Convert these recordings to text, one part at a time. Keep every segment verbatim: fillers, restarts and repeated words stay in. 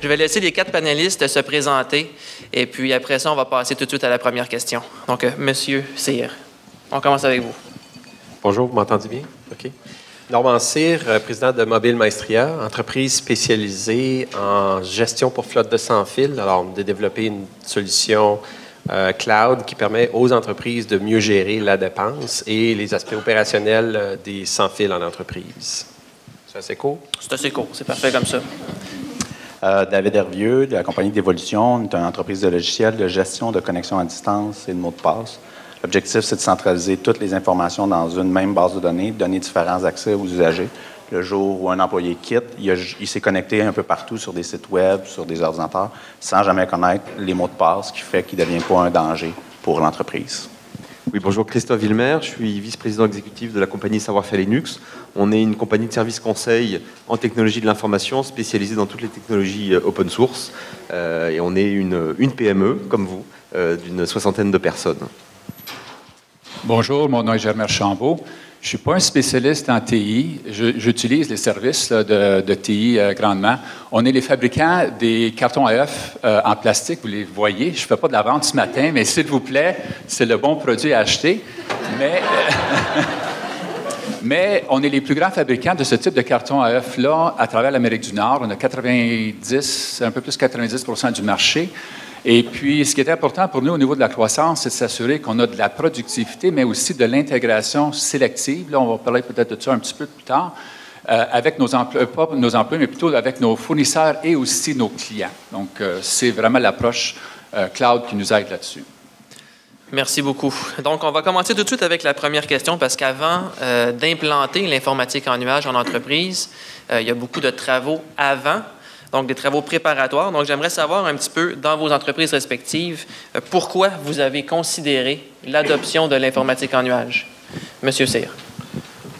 Je vais laisser les quatre panélistes se présenter et puis après ça, on va passer tout de suite à la première question. Donc, euh, Monsieur Cyr, on commence avec vous. Bonjour, vous m'entendez bien? OK. Normand Cyr, euh, président de Mobile Maestria, entreprise spécialisée en gestion pour flotte de sans-fil. Alors, on a développé une solution euh, cloud qui permet aux entreprises de mieux gérer la dépense et les aspects opérationnels euh, des sans-fil en entreprise. C'est assez court? C'est assez court, c'est parfait comme ça. Euh, David Hervieux, de la compagnie Devolutions. On est une entreprise de logiciels de gestion de connexion à distance et de mots de passe. L'objectif, c'est de centraliser toutes les informations dans une même base de données, donner différents accès aux usagers. Le jour où un employé quitte, il, il s'est connecté un peu partout sur des sites web, sur des ordinateurs, sans jamais connaître les mots de passe, ce qui fait qu'il ne devient pas un danger pour l'entreprise. Oui, bonjour, Christophe Vilmer, je suis vice-président exécutif de la compagnie Savoir-faire Linux. On est une compagnie de services conseils en technologie de l'information spécialisée dans toutes les technologies open source. Euh, et on est une, une P M E, comme vous, euh, d'une soixantaine de personnes. Bonjour, mon nom est Germer Chambaud. Je ne suis pas un spécialiste en T I. J'utilise les services là, de, de T I euh, grandement. On est les fabricants des cartons à œufs euh, en plastique, vous les voyez. Je ne fais pas de la vente ce matin, mais s'il vous plaît, c'est le bon produit à acheter. Mais, euh, mais on est les plus grands fabricants de ce type de cartons à œufs-là à travers l'Amérique du Nord. On a quatre-vingt-dix, un peu plus de quatre-vingt-dix pour cent du marché. Et puis, ce qui est important pour nous au niveau de la croissance, c'est de s'assurer qu'on a de la productivité, mais aussi de l'intégration sélective. Là, on va parler peut-être de ça un petit peu plus tard, euh, avec nos emplois, pas nos emplois, mais plutôt avec nos fournisseurs et aussi nos clients. Donc, euh, c'est vraiment l'approche euh, cloud qui nous aide là-dessus. Merci beaucoup. Donc, on va commencer tout de suite avec la première question, parce qu'avant euh, d'implanter l'informatique en nuage en entreprise, euh, il y a beaucoup de travaux avant. Donc, des travaux préparatoires. Donc, j'aimerais savoir un petit peu, dans vos entreprises respectives, euh, pourquoi vous avez considéré l'adoption de l'informatique en nuage. Monsieur Cyr.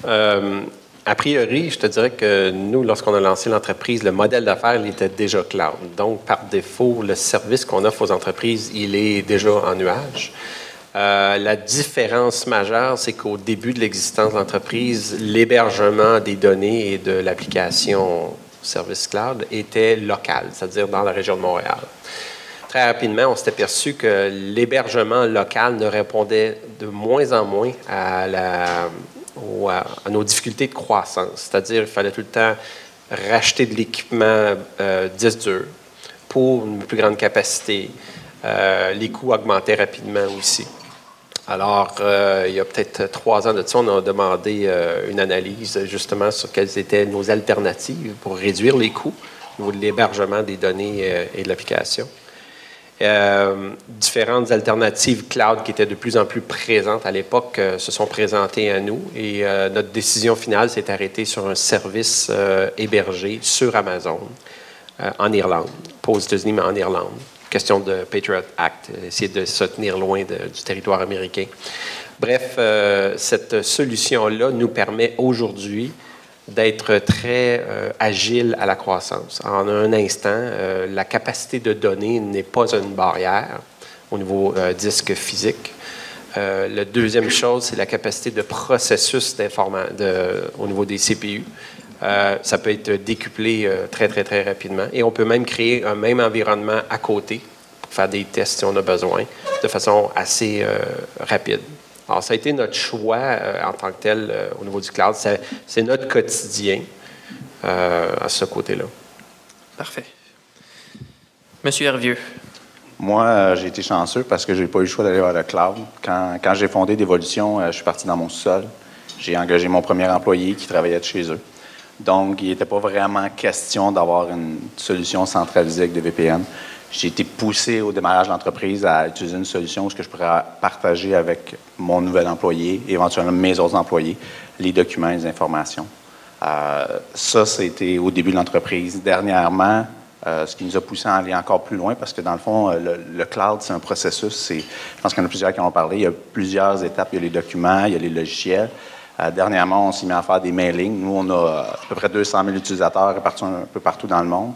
Euh, a priori, je te dirais que nous, lorsqu'on a lancé l'entreprise, le modèle d'affaires, il était déjà cloud. Donc, par défaut, le service qu'on offre aux entreprises, il est déjà en nuage. Euh, la différence majeure, c'est qu'au début de l'existence de l'entreprise, l'hébergement des données et de l'application service cloud était local, c'est-à-dire dans la région de Montréal. Très rapidement, on s'est aperçu que l'hébergement local ne répondait de moins en moins à, la, ou à, à nos difficultés de croissance. C'est-à-dire qu'il fallait tout le temps racheter de l'équipement euh, disque dur pour une plus grande capacité. Euh, les coûts augmentaient rapidement aussi. Alors, euh, il y a peut-être trois ans de ça, on a demandé euh, une analyse justement sur quelles étaient nos alternatives pour réduire les coûts au niveau de l'hébergement des données euh, et de l'application. Euh, différentes alternatives cloud qui étaient de plus en plus présentes à l'époque euh, se sont présentées à nous et euh, notre décision finale s'est arrêtée sur un service euh, hébergé sur Amazon euh, en Irlande, pas aux États-Unis, mais en Irlande. Question de Patriot Act, essayer de se tenir loin de, du territoire américain. Bref, euh, cette solution-là nous permet aujourd'hui d'être très euh, agile à la croissance. En un instant, euh, la capacité de données n'est pas une barrière au niveau euh, disque physique. Euh, la deuxième chose, c'est la capacité de processus d'information au niveau des C P U. Euh, ça peut être décuplé euh, très, très, très rapidement. Et on peut même créer un même environnement à côté pour faire des tests si on a besoin, de façon assez euh, rapide. Alors, ça a été notre choix euh, en tant que tel euh, au niveau du cloud. C'est notre quotidien euh, à ce côté-là. Parfait. Monsieur Hervieux. Moi, j'ai été chanceux parce que je n'ai pas eu le choix d'aller vers le cloud. Quand, quand j'ai fondé Devolutions, euh, je suis parti dans mon sous-sol. J'ai engagé mon premier employé qui travaillait de chez eux. Donc, il n'était pas vraiment question d'avoir une solution centralisée avec des V P N. J'ai été poussé au démarrage de l'entreprise à utiliser une solution que je pourrais partager avec mon nouvel employé, éventuellement mes autres employés, les documents et les informations. Euh, ça, c'était au début de l'entreprise. Dernièrement, euh, ce qui nous a poussé à aller encore plus loin, parce que dans le fond, le, le cloud, c'est un processus. Je pense qu'il y en a plusieurs qui en ont parlé. Il y a plusieurs étapes. Il y a les documents, il y a les logiciels. Euh, dernièrement, on s'est mis à faire des mailings. Nous, on a à peu près deux cent mille utilisateurs répartis un peu partout dans le monde.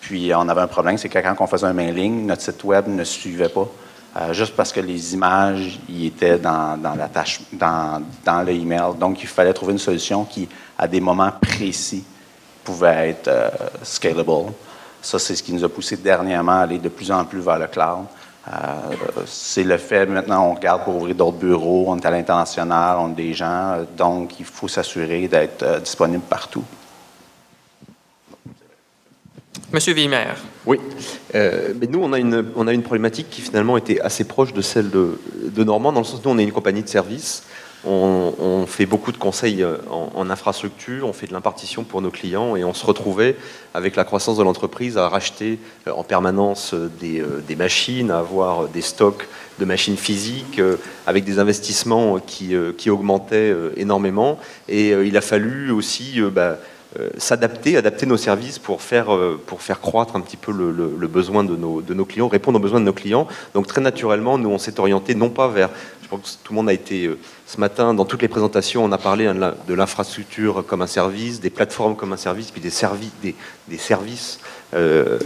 Puis, on avait un problème, c'est que quand on faisait un mailing, notre site web ne suivait pas, euh, juste parce que les images y étaient dans, dans, la tâche, dans, dans le email. Donc, il fallait trouver une solution qui, à des moments précis, pouvait être euh, scalable. Ça, c'est ce qui nous a poussé dernièrement à aller de plus en plus vers le cloud. Euh, c'est le fait, maintenant, on regarde pour ouvrir d'autres bureaux, on est à l'international, on a des gens, donc il faut s'assurer d'être euh, disponible partout. Monsieur Vilmer. Oui. Euh, mais nous, on a, une, on a une problématique qui, finalement, était assez proche de celle de, de Normand, dans le sens où nous, on est une compagnie de services. On, on fait beaucoup de conseils en, en infrastructure, on fait de l'impartition pour nos clients et on se retrouvait avec la croissance de l'entreprise à racheter en permanence des, des machines, à avoir des stocks de machines physiques avec des investissements qui, qui augmentaient énormément et il a fallu aussi bah, s'adapter, adapter nos services pour faire, pour faire croître un petit peu le, le, le besoin de nos, de nos clients, répondre aux besoins de nos clients. Donc très naturellement, nous on s'est orienté non pas vers... Je pense que tout le monde a été, ce matin, dans toutes les présentations, on a parlé de l'infrastructure comme un service, des plateformes comme un service, puis des, servi des, des services euh,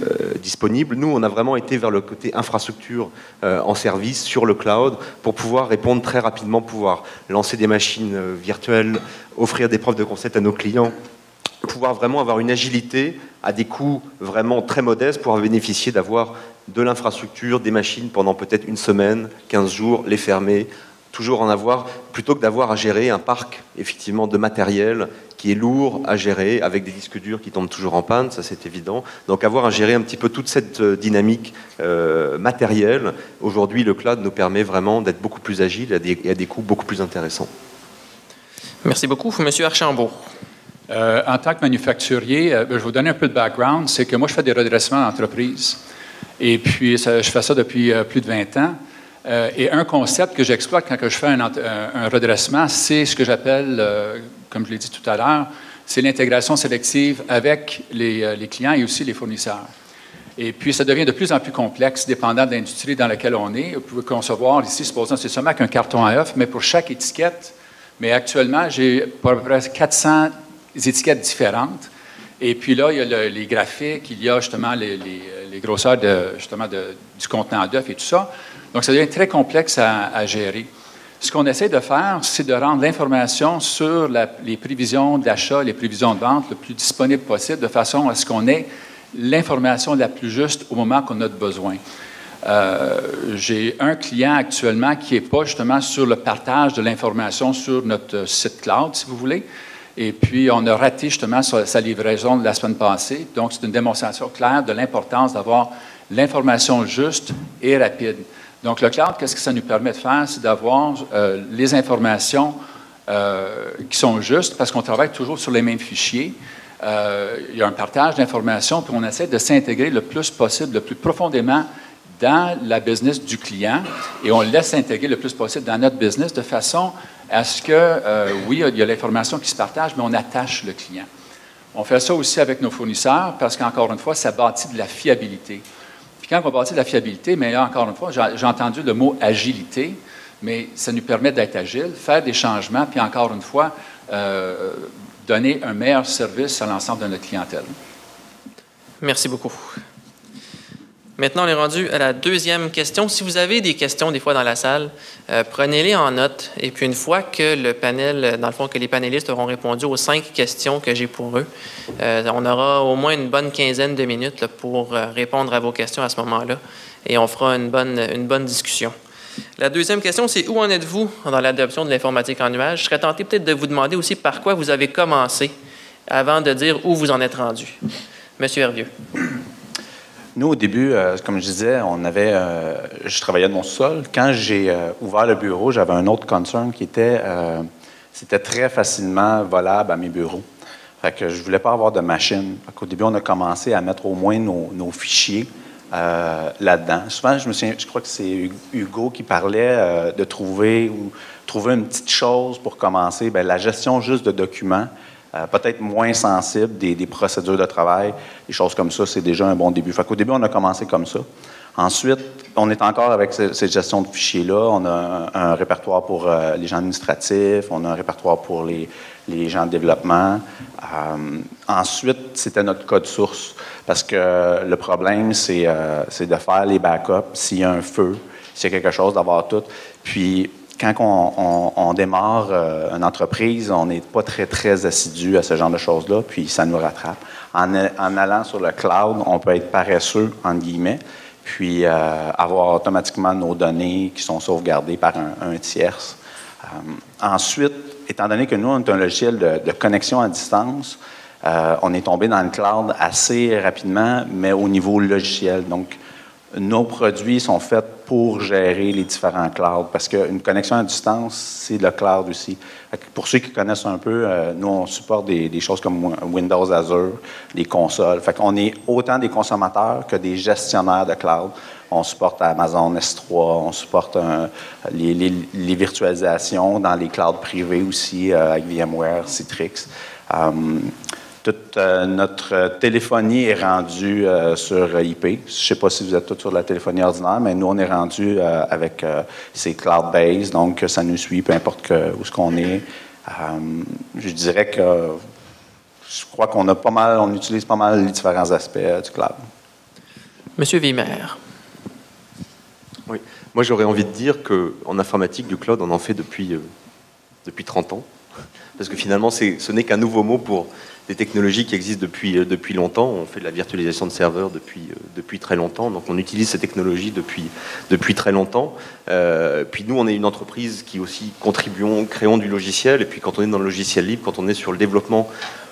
disponibles. Nous, on a vraiment été vers le côté infrastructure euh, en service, sur le cloud, pour pouvoir répondre très rapidement, pouvoir lancer des machines virtuelles, offrir des preuves de concept à nos clients, pouvoir vraiment avoir une agilité à des coûts vraiment très modestes, pouvoir bénéficier d'avoir de l'infrastructure, des machines pendant peut-être une semaine, quinze jours, les fermer, toujours en avoir, plutôt que d'avoir à gérer un parc, effectivement, de matériel qui est lourd à gérer, avec des disques durs qui tombent toujours en panne, ça c'est évident. Donc avoir à gérer un petit peu toute cette dynamique euh, matérielle, aujourd'hui le cloud nous permet vraiment d'être beaucoup plus agile et à, des, et à des coûts beaucoup plus intéressants. Merci beaucoup. Monsieur Archambault. Euh, en tant que manufacturier, euh, je vais vous donner un peu de background, c'est que moi je fais des redressements d'entreprise. Et puis, ça, je fais ça depuis euh, plus de vingt ans. Euh, et un concept que j'exploite quand que je fais un, un, un redressement, c'est ce que j'appelle, euh, comme je l'ai dit tout à l'heure, c'est l'intégration sélective avec les, euh, les clients et aussi les fournisseurs. Et puis, ça devient de plus en plus complexe, dépendant de l'industrie dans laquelle on est. Vous pouvez concevoir ici, supposons que c'est seulement qu'un carton à œufs, mais pour chaque étiquette, mais actuellement, j'ai à peu près quatre cents étiquettes différentes. Et puis là, il y a le, les graphiques, il y a justement les, les, les grosseurs de, justement de, du contenant d'œuf et tout ça. Donc, ça devient très complexe à, à gérer. Ce qu'on essaie de faire, c'est de rendre l'information sur la, les prévisions d'achat, les prévisions de vente le plus disponible possible, de façon à ce qu'on ait l'information la plus juste au moment qu'on a de besoin. Euh, j'ai un client actuellement qui n'est pas justement sur le partage de l'information sur notre site cloud, si vous voulez. Et puis, on a raté justement sa livraison de la semaine passée. Donc, c'est une démonstration claire de l'importance d'avoir l'information juste et rapide. Donc, le cloud, qu'est-ce que ça nous permet de faire? C'est d'avoir euh, les informations euh, qui sont justes parce qu'on travaille toujours sur les mêmes fichiers. Euh, il y a un partage d'informations, puis on essaie de s'intégrer le plus possible, le plus profondément dans la business du client et on laisse s'intégrer le plus possible dans notre business de façon à ce que, euh, oui, il y a l'information qui se partage, mais on attache le client. On fait ça aussi avec nos fournisseurs parce qu'encore une fois, ça bâtit de la fiabilité. Puis quand on bâtit de la fiabilité, mais là, encore une fois, j'ai entendu le mot agilité, mais ça nous permet d'être agile, faire des changements, puis encore une fois, euh, donner un meilleur service à l'ensemble de notre clientèle. Merci beaucoup. Maintenant, on est rendu à la deuxième question. Si vous avez des questions, des fois, dans la salle, euh, prenez-les en note. Et puis, une fois que le panel, dans le fond, que les panélistes auront répondu aux cinq questions que j'ai pour eux, euh, on aura au moins une bonne quinzaine de minutes là, pour répondre à vos questions à ce moment-là. Et on fera une bonne, une bonne discussion. La deuxième question, c'est où en êtes-vous dans l'adoption de l'informatique en nuage? Je serais tenté peut-être de vous demander aussi par quoi vous avez commencé avant de dire où vous en êtes rendu. Monsieur Hervieux. Nous, au début, euh, comme je disais, on avait, euh, je travaillais de mon sol. Quand j'ai euh, ouvert le bureau, j'avais un autre concern qui était, euh, c'était très facilement volable à mes bureaux. Fait que je voulais pas avoir de machine. Au début, on a commencé à mettre au moins nos, nos fichiers euh, là-dedans. Souvent, je me souviens, je crois que c'est Hugo qui parlait euh, de trouver ou trouver une petite chose pour commencer. Bien, la gestion juste de documents. Euh, peut-être moins sensible des, des procédures de travail, des choses comme ça, c'est déjà un bon début. Fait qu'au début, on a commencé comme ça. Ensuite, on est encore avec cette ces gestion de fichiers-là. On a un, un répertoire pour euh, les gens administratifs, on a un répertoire pour les, les gens de développement. Euh, ensuite, c'était notre code source, parce que le problème, c'est euh, de faire les backups s'il y a un feu, s'il y a quelque chose, d'avoir tout. Puis, quand on, on, on démarre euh, une entreprise, on n'est pas très, très assidu à ce genre de choses-là, puis ça nous rattrape. En, en allant sur le cloud, on peut être paresseux, entre guillemets, puis euh, avoir automatiquement nos données qui sont sauvegardées par un, un tierce. Euh, ensuite, étant donné que nous, on est un logiciel de, de connexion à distance, euh, on est tombé dans le cloud assez rapidement, mais au niveau logiciel. Donc, nos produits sont faits pour gérer les différents clouds, parce qu'une connexion à distance, c'est le cloud aussi. Pour ceux qui connaissent un peu, euh, nous, on supporte des, des choses comme Windows Azure, des consoles. Fait qu'on est autant des consommateurs que des gestionnaires de cloud. On supporte Amazon S trois, on supporte un, les, les, les virtualisations dans les clouds privés aussi, euh, avec VMware, Citrix. Um, toute euh, notre téléphonie est rendue euh, sur I P. Je ne sais pas si vous êtes tous sur la téléphonie ordinaire, mais nous, on est rendu euh, avec euh, ces cloud-based, donc ça nous suit, peu importe que, où ce qu'on est. Euh, je dirais que je crois qu'on a pas mal, on utilise pas mal les différents aspects euh, du cloud. Monsieur Vilmer. Oui. Moi, j'aurais envie de dire qu'en informatique, du cloud, on en fait depuis, euh, depuis trente ans. Parce que finalement, ce n'est qu'un nouveau mot pour des technologies qui existent depuis, euh, depuis longtemps. On fait de la virtualisation de serveurs depuis, euh, depuis très longtemps. Donc, on utilise ces technologies depuis, depuis très longtemps. Euh, puis nous, on est une entreprise qui aussi contribuons, créons du logiciel. Et puis, quand on est dans le logiciel libre, quand on est sur le développement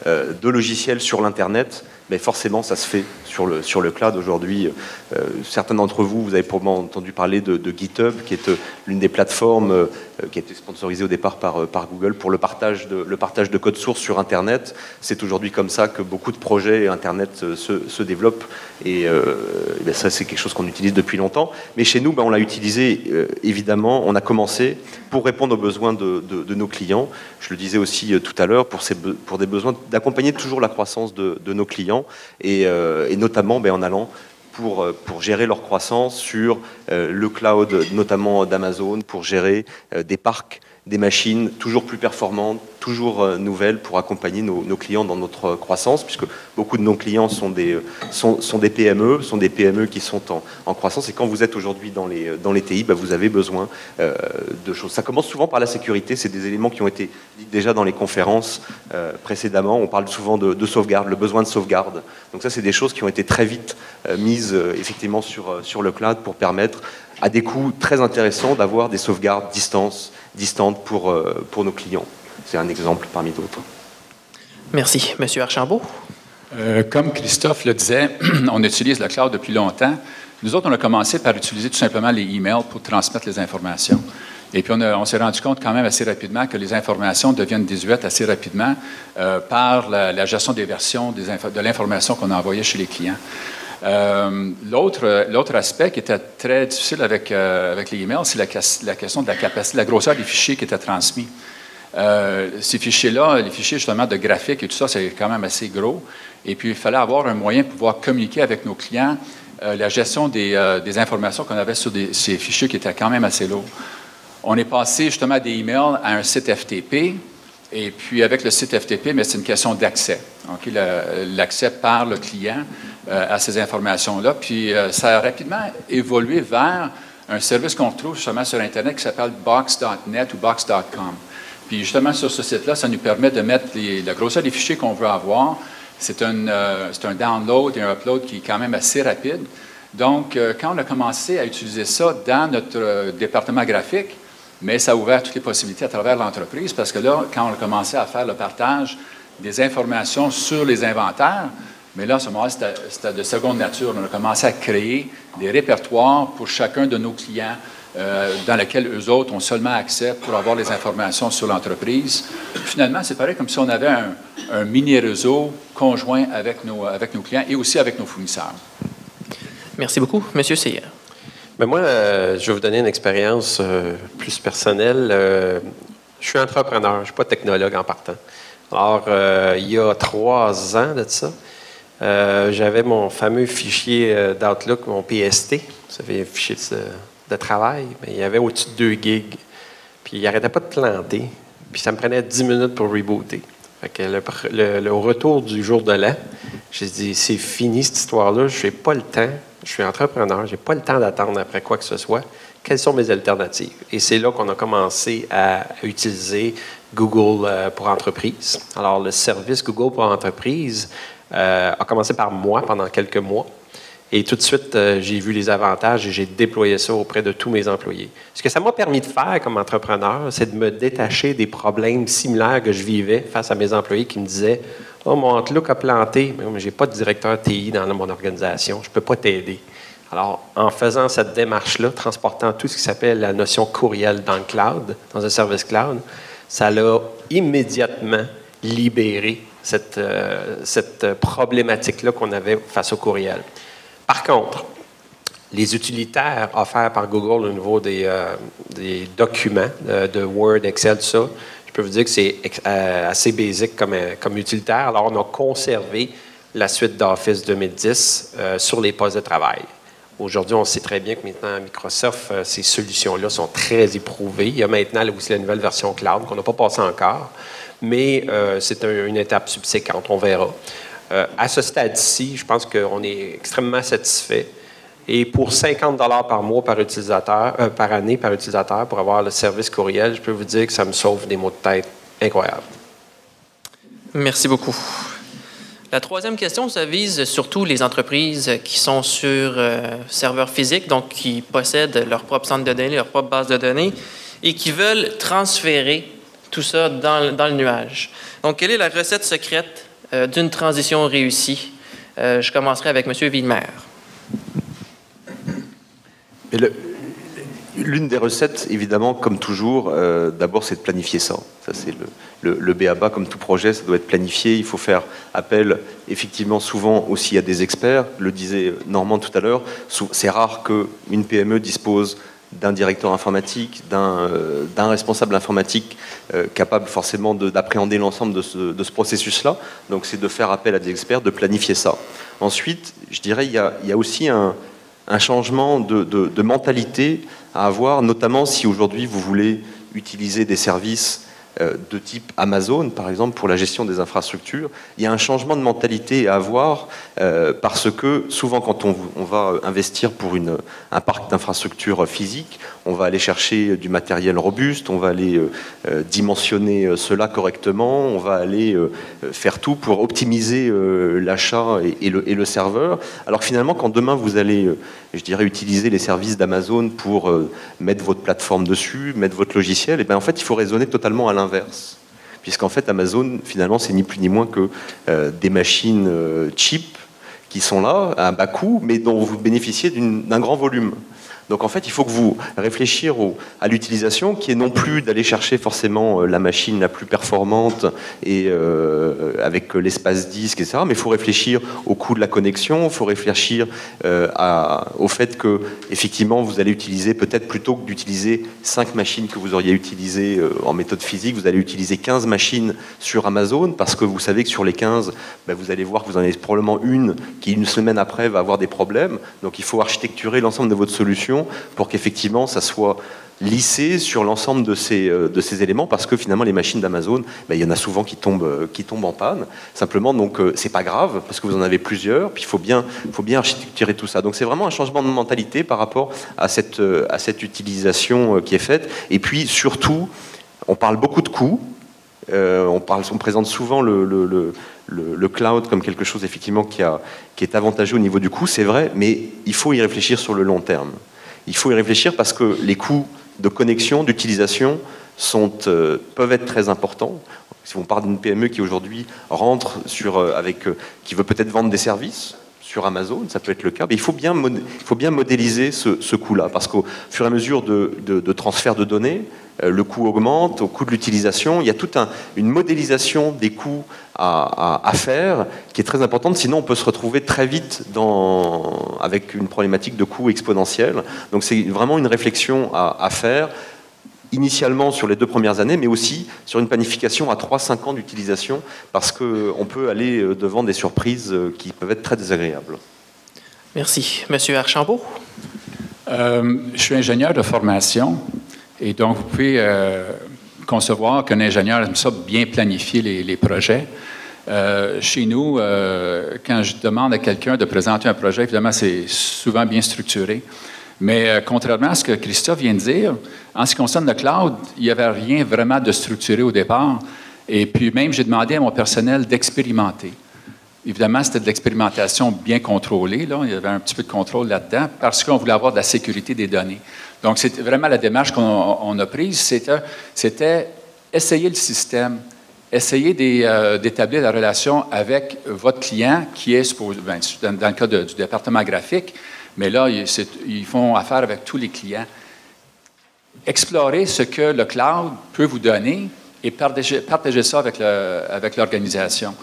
euh, de logiciels sur l'Internet, mais forcément, ça se fait sur le, sur le cloud aujourd'hui. Euh, certains d'entre vous, vous avez probablement entendu parler de, de GitHub, qui est l'une des plateformes euh, qui a été sponsorisée au départ par, par Google pour le partage de, le partage de code source sur Internet. C'est aujourd'hui comme ça que beaucoup de projets Internet se, se développent. Et, euh, et bien ça, c'est quelque chose qu'on utilise depuis longtemps. Mais chez nous, ben, on l'a utilisé, euh, évidemment. On a commencé pour répondre aux besoins de, de, de nos clients. Je le disais aussi tout à l'heure, pour, pour des besoins d'accompagner toujours la croissance de, de nos clients. Et, euh, et notamment ben, en allant pour, pour gérer leur croissance sur euh, le cloud, notamment d'Amazon, pour gérer euh, des parcs, des machines toujours plus performantes, toujours euh, nouvelles, pour accompagner nos, nos clients dans notre croissance, puisque beaucoup de nos clients sont des, sont, sont des P M E, sont des P M E qui sont en, en croissance. Et quand vous êtes aujourd'hui dans les, dans les T I, ben, vous avez besoin euh, de choses. Ça commence souvent par la sécurité. C'est des éléments qui ont été dit déjà dans les conférences euh, précédemment. On parle souvent de, de sauvegarde, le besoin de sauvegarde. Donc ça, c'est des choses qui ont été très vite euh, mises euh, effectivement sur, sur le cloud pour permettre à des coûts très intéressants d'avoir des sauvegardes distance, distantes pour, euh, pour nos clients. C'est un exemple parmi d'autres. Merci. Monsieur Archambault. Euh, comme Christophe le disait, on utilise le cloud depuis longtemps. Nous autres, on a commencé par utiliser tout simplement les emails pour transmettre les informations. Et puis, on, on s'est rendu compte quand même assez rapidement que les informations deviennent désuètes assez rapidement euh, par la, la gestion des versions des de l'information qu'on envoyait chez les clients. Euh, l'autre aspect qui était très difficile avec, euh, avec les emails, c'est la, la question de la capacité, la grosseur des fichiers qui étaient transmis. Euh, ces fichiers-là, les fichiers justement de graphiques et tout ça, c'est quand même assez gros. Et puis, il fallait avoir un moyen de pouvoir communiquer avec nos clients euh, la gestion des, euh, des informations qu'on avait sur des, ces fichiers qui étaient quand même assez lourds. On est passé justement des emails à un site F T P. Et puis, avec le site F T P, mais c'est une question d'accès. Okay? L'accès par le client euh, à ces informations-là. Puis, euh, ça a rapidement évolué vers un service qu'on retrouve justement sur Internet qui s'appelle Box point net ou Box point com. Puis, justement, sur ce site-là, ça nous permet de mettre les, la grosseur des fichiers qu'on veut avoir. C'est un, euh, c'est un download et un upload qui est quand même assez rapide. Donc, euh, quand on a commencé à utiliser ça dans notre euh, département graphique, mais ça a ouvert toutes les possibilités à travers l'entreprise parce que là, quand on a commencé à faire le partage des informations sur les inventaires, mais là, à ce moment-là, c'était de seconde nature. On a commencé à créer des répertoires pour chacun de nos clients euh, dans lesquels eux autres ont seulement accès pour avoir les informations sur l'entreprise. Finalement, c'est pareil comme si on avait un, un mini-réseau conjoint avec nos, avec nos clients et aussi avec nos fournisseurs. Merci beaucoup. Monsieur Cyr. Ben moi, euh, je vais vous donner une expérience euh, plus personnelle. Euh, je suis entrepreneur, je ne suis pas technologue en partant. Alors, euh, il y a trois ans de ça, euh, j'avais mon fameux fichier euh, d'Outlook, mon P S T. Vous savez, un fichier de, de travail, mais il y avait au-dessus de deux gigs. Puis, il n'arrêtait pas de planter. Puis, ça me prenait dix minutes pour rebooter. Fait que le, le, le retour du jour de l'an, j'ai dit, c'est fini cette histoire-là, je n'ai pas le temps. Je suis entrepreneur, je n'ai pas le temps d'attendre après quoi que ce soit. quelles sont mes alternatives? Et c'est là qu'on a commencé à utiliser Google pour entreprise. Alors, le service Google pour entreprise euh, a commencé par moi pendant quelques mois. Et tout de suite, euh, j'ai vu les avantages et j'ai déployé ça auprès de tous mes employés. Ce que ça m'a permis de faire comme entrepreneur, c'est de me détacher des problèmes similaires que je vivais face à mes employés qui me disaient « Oh, mon Outlook a planté, mais je n'ai pas de directeur T I dans mon organisation, je ne peux pas t'aider. » Alors, en faisant cette démarche-là, transportant tout ce qui s'appelle la notion courriel dans le cloud, dans un service cloud, ça l'a immédiatement libéré cette, euh, cette problématique-là qu'on avait face au courriel. Par contre, les utilitaires offerts par Google au niveau des, euh, des documents de, de Word, Excel, tout ça, je peux vous dire que c'est euh, assez basique comme, comme utilitaire. Alors, on a conservé la suite d'Office deux mille dix euh, sur les postes de travail. Aujourd'hui, on sait très bien que maintenant, Microsoft, euh, ces solutions-là sont très éprouvées. Il y a maintenant aussi la nouvelle version cloud qu'on n'a pas passée encore, mais euh, c'est un, une étape subséquente, on verra. Euh, à ce stade-ci, je pense qu'on est extrêmement satisfait. Et pour cinquante dollars par mois par utilisateur, euh, par année par utilisateur, pour avoir le service courriel, je peux vous dire que ça me sauve des maux de tête incroyables. Merci beaucoup. La troisième question, ça vise surtout les entreprises qui sont sur euh, serveur physique, donc qui possèdent leur propre centre de données, leur propre base de données, et qui veulent transférer tout ça dans, dans le nuage. Donc, quelle est la recette secrète Euh, d'une transition réussie? Euh, je commencerai avec M. Vilmer. L'une des recettes, évidemment, comme toujours, euh, d'abord, c'est de planifier ça. Ça, c'est le, le, le B A B A, comme tout projet, ça doit être planifié. Il faut faire appel, effectivement, souvent aussi à des experts. Le disait Normand tout à l'heure, c'est rare qu'une P M E dispose d'un directeur informatique, d'un euh, d'un responsable informatique euh, capable forcément d'appréhender l'ensemble de ce, de ce processus-là. Donc c'est de faire appel à des experts, de planifier ça. Ensuite, je dirais il y a, il y a aussi un, un changement de, de, de mentalité à avoir, notamment si aujourd'hui vous voulez utiliser des services euh, de type Amazon, par exemple, pour la gestion des infrastructures. Il y a un changement de mentalité à avoir euh, parce que souvent quand on, on va investir pour une, un parc d'infrastructures physiques, on va aller chercher du matériel robuste, on va aller euh, dimensionner cela correctement, on va aller euh, faire tout pour optimiser euh, l'achat et, et, le, et le serveur. Alors que finalement, quand demain vous allez, euh, je dirais, utiliser les services d'Amazon pour euh, mettre votre plateforme dessus, mettre votre logiciel, et bien en fait, il faut raisonner totalement à l'inverse. Puisqu'en fait, Amazon, finalement, c'est ni plus ni moins que euh, des machines euh, cheap qui sont là, à un bas coût, mais dont vous bénéficiez d'un grand volume. Donc en fait, il faut que vous réfléchissiez à l'utilisation, qui est non plus d'aller chercher forcément la machine la plus performante et euh, avec l'espace disque, et cetera. Mais il faut réfléchir au coût de la connexion, il faut réfléchir euh, à, au fait que effectivement vous allez utiliser peut-être plutôt que d'utiliser cinq machines que vous auriez utilisées euh, en méthode physique, vous allez utiliser quinze machines sur Amazon parce que vous savez que sur les quinze, ben, vous allez voir que vous en avez probablement une qui une semaine après va avoir des problèmes. Donc il faut architecturer l'ensemble de votre solution pour qu'effectivement ça soit lissé sur l'ensemble de ces, de ces éléments, parce que finalement les machines d'Amazon, ben, il y en a souvent qui tombent, qui tombent en panne, simplement, donc c'est pas grave parce que vous en avez plusieurs, puis il faut bien, faut bien architecturer tout ça. Donc c'est vraiment un changement de mentalité par rapport à cette, à cette utilisation qui est faite. Et puis surtout, on parle beaucoup de coûts, euh, on, parle, on présente souvent le, le, le Le, le cloud comme quelque chose effectivement qui, a, qui est avantageux au niveau du coût, c'est vrai, mais il faut y réfléchir sur le long terme. Il faut y réfléchir parce que les coûts de connexion, d'utilisation sont, euh, peuvent être très importants. Si on parle d'une P M E qui aujourd'hui rentre sur, euh, avec, euh, qui veut peut-être vendre des services sur Amazon, ça peut être le cas, mais il faut bien, mod il faut bien modéliser ce, ce coût-là, parce qu'au fur et à mesure de, de, de transfert de données, euh, le coût augmente, au coût de l'utilisation, il y a toute un, une modélisation des coûts à, à, à faire, qui est très importante, sinon on peut se retrouver très vite dans, avec une problématique de coût exponentiel. Donc c'est vraiment une réflexion à, à faire, initialement sur les deux premières années, mais aussi sur une planification à trois à cinq ans d'utilisation, parce qu'on peut aller devant des surprises qui peuvent être très désagréables. Merci. Monsieur Archambault? Euh, je suis ingénieur de formation, et donc vous pouvez euh, concevoir qu'un ingénieur aime ça bien planifier les, les projets. Euh, chez nous, euh, quand je demande à quelqu'un de présenter un projet, évidemment c'est souvent bien structuré, Mais euh, contrairement à ce que Christophe vient de dire, en ce qui concerne le cloud, il n'y avait rien vraiment de structuré au départ. Et puis même, j'ai demandé à mon personnel d'expérimenter. Évidemment, c'était de l'expérimentation bien contrôlée, là. Il y avait un petit peu de contrôle là-dedans, parce qu'on voulait avoir de la sécurité des données. Donc, c'est vraiment la démarche qu'on a prise, c'était, c'était essayer le système, essayer d'établir euh, la relation avec votre client qui est, supposé, ben, dans, dans le cas de, du département graphique, mais là, ils, ils font affaire avec tous les clients. Explorer ce que le cloud peut vous donner et partager, partager ça avec, le, avec l'organisation.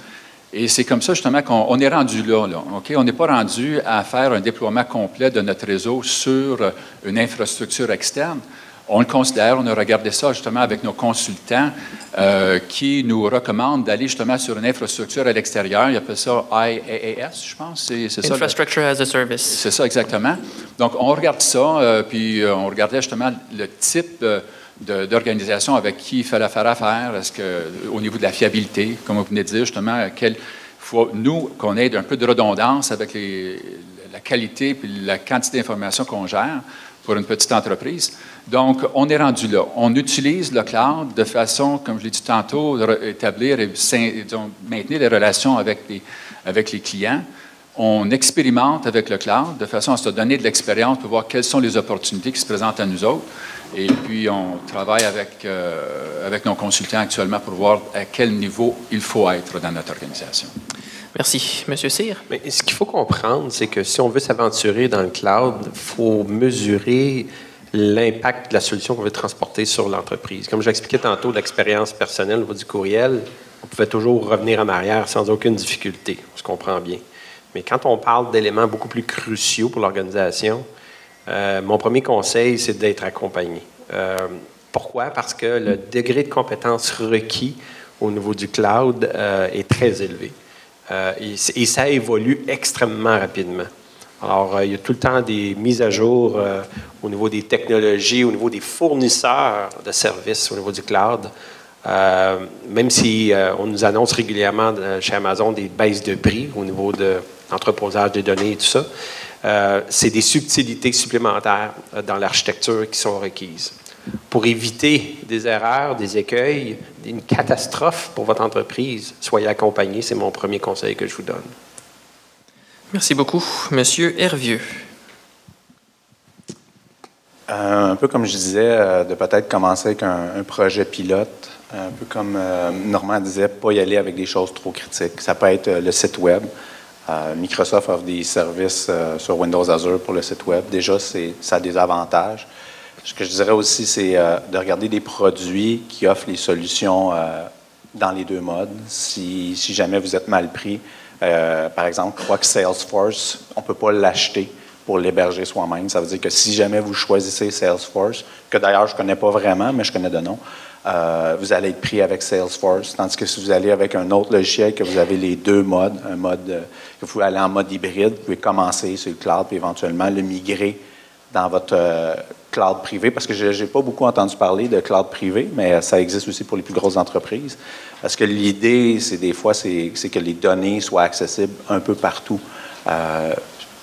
Et c'est comme ça, justement, qu'on est rendu là. là okay? On n'est pas rendu à faire un déploiement complet de notre réseau sur une infrastructure externe. On le considère, on a regardé ça, justement, avec nos consultants euh, qui nous recommandent d'aller, justement, sur une infrastructure à l'extérieur. Ils appellent ça I A A S, je pense. C'est, c'est Infrastructure ça, le, as a Service. C'est ça, exactement. Donc, on regarde ça, euh, puis euh, on regardait, justement, le type... Euh, d'organisation avec qui il fallait faire affaire, est-ce que, au niveau de la fiabilité, comme vous venez de dire, justement, quel, faut, nous, qu'on ait un peu de redondance avec les, la qualité et la quantité d'informations qu'on gère pour une petite entreprise. Donc, on est rendu là. On utilise le cloud de façon, comme je l'ai dit tantôt, établir et donc, maintenir les relations avec les, avec les clients. On expérimente avec le cloud de façon à se donner de l'expérience pour voir quelles sont les opportunités qui se présentent à nous autres. Et puis, on travaille avec, euh, avec nos consultants actuellement pour voir à quel niveau il faut être dans notre organisation. Merci. Monsieur Cyr? Mais ce qu'il faut comprendre, c'est que si on veut s'aventurer dans le cloud, il faut mesurer l'impact de la solution qu'on veut transporter sur l'entreprise. Comme j'expliquais tantôt, l'expérience personnelle au niveau du courriel, on pouvait toujours revenir en arrière sans aucune difficulté. On se comprend bien. Mais quand on parle d'éléments beaucoup plus cruciaux pour l'organisation, euh, mon premier conseil, c'est d'être accompagné. Euh, pourquoi? Parce que le degré de compétence requis au niveau du cloud euh, est très élevé. Euh, et, et ça évolue extrêmement rapidement. Alors, euh, il y a tout le temps des mises à jour euh, au niveau des technologies, au niveau des fournisseurs de services au niveau du cloud. Euh, même si euh, on nous annonce régulièrement de, chez Amazon des baisses de prix au niveau de l'entreposage des données et tout ça, euh, c'est des subtilités supplémentaires euh, dans l'architecture qui sont requises. Pour éviter des erreurs, des écueils, une catastrophe pour votre entreprise, soyez accompagné, c'est mon premier conseil que je vous donne. Merci beaucoup. Monsieur Hervieux. Euh, un peu comme je disais, euh, de peut-être commencer avec un, un projet pilote. Un peu comme euh, Normand disait, pas y aller avec des choses trop critiques. Ça peut être euh, le site web. Euh, Microsoft offre des services euh, sur Windows Azure pour le site web. Déjà, c'est, ça a des avantages. Ce que je dirais aussi, c'est euh, de regarder des produits qui offrent les solutions euh, dans les deux modes. Si, si jamais vous êtes mal pris, euh, par exemple, je crois que Salesforce, on ne peut pas l'acheter pour l'héberger soi-même. Ça veut dire que si jamais vous choisissez Salesforce, que d'ailleurs je ne connais pas vraiment, mais je connais de nom, Euh, vous allez être pris avec Salesforce, tandis que si vous allez avec un autre logiciel, que vous avez les deux modes, un mode euh, que vous pouvez aller en mode hybride, vous pouvez commencer sur le cloud, puis éventuellement le migrer dans votre euh, cloud privé, parce que je n'ai pas beaucoup entendu parler de cloud privé, mais ça existe aussi pour les plus grosses entreprises, parce que l'idée, c'est des fois, c'est, c'est que les données soient accessibles un peu partout. Euh,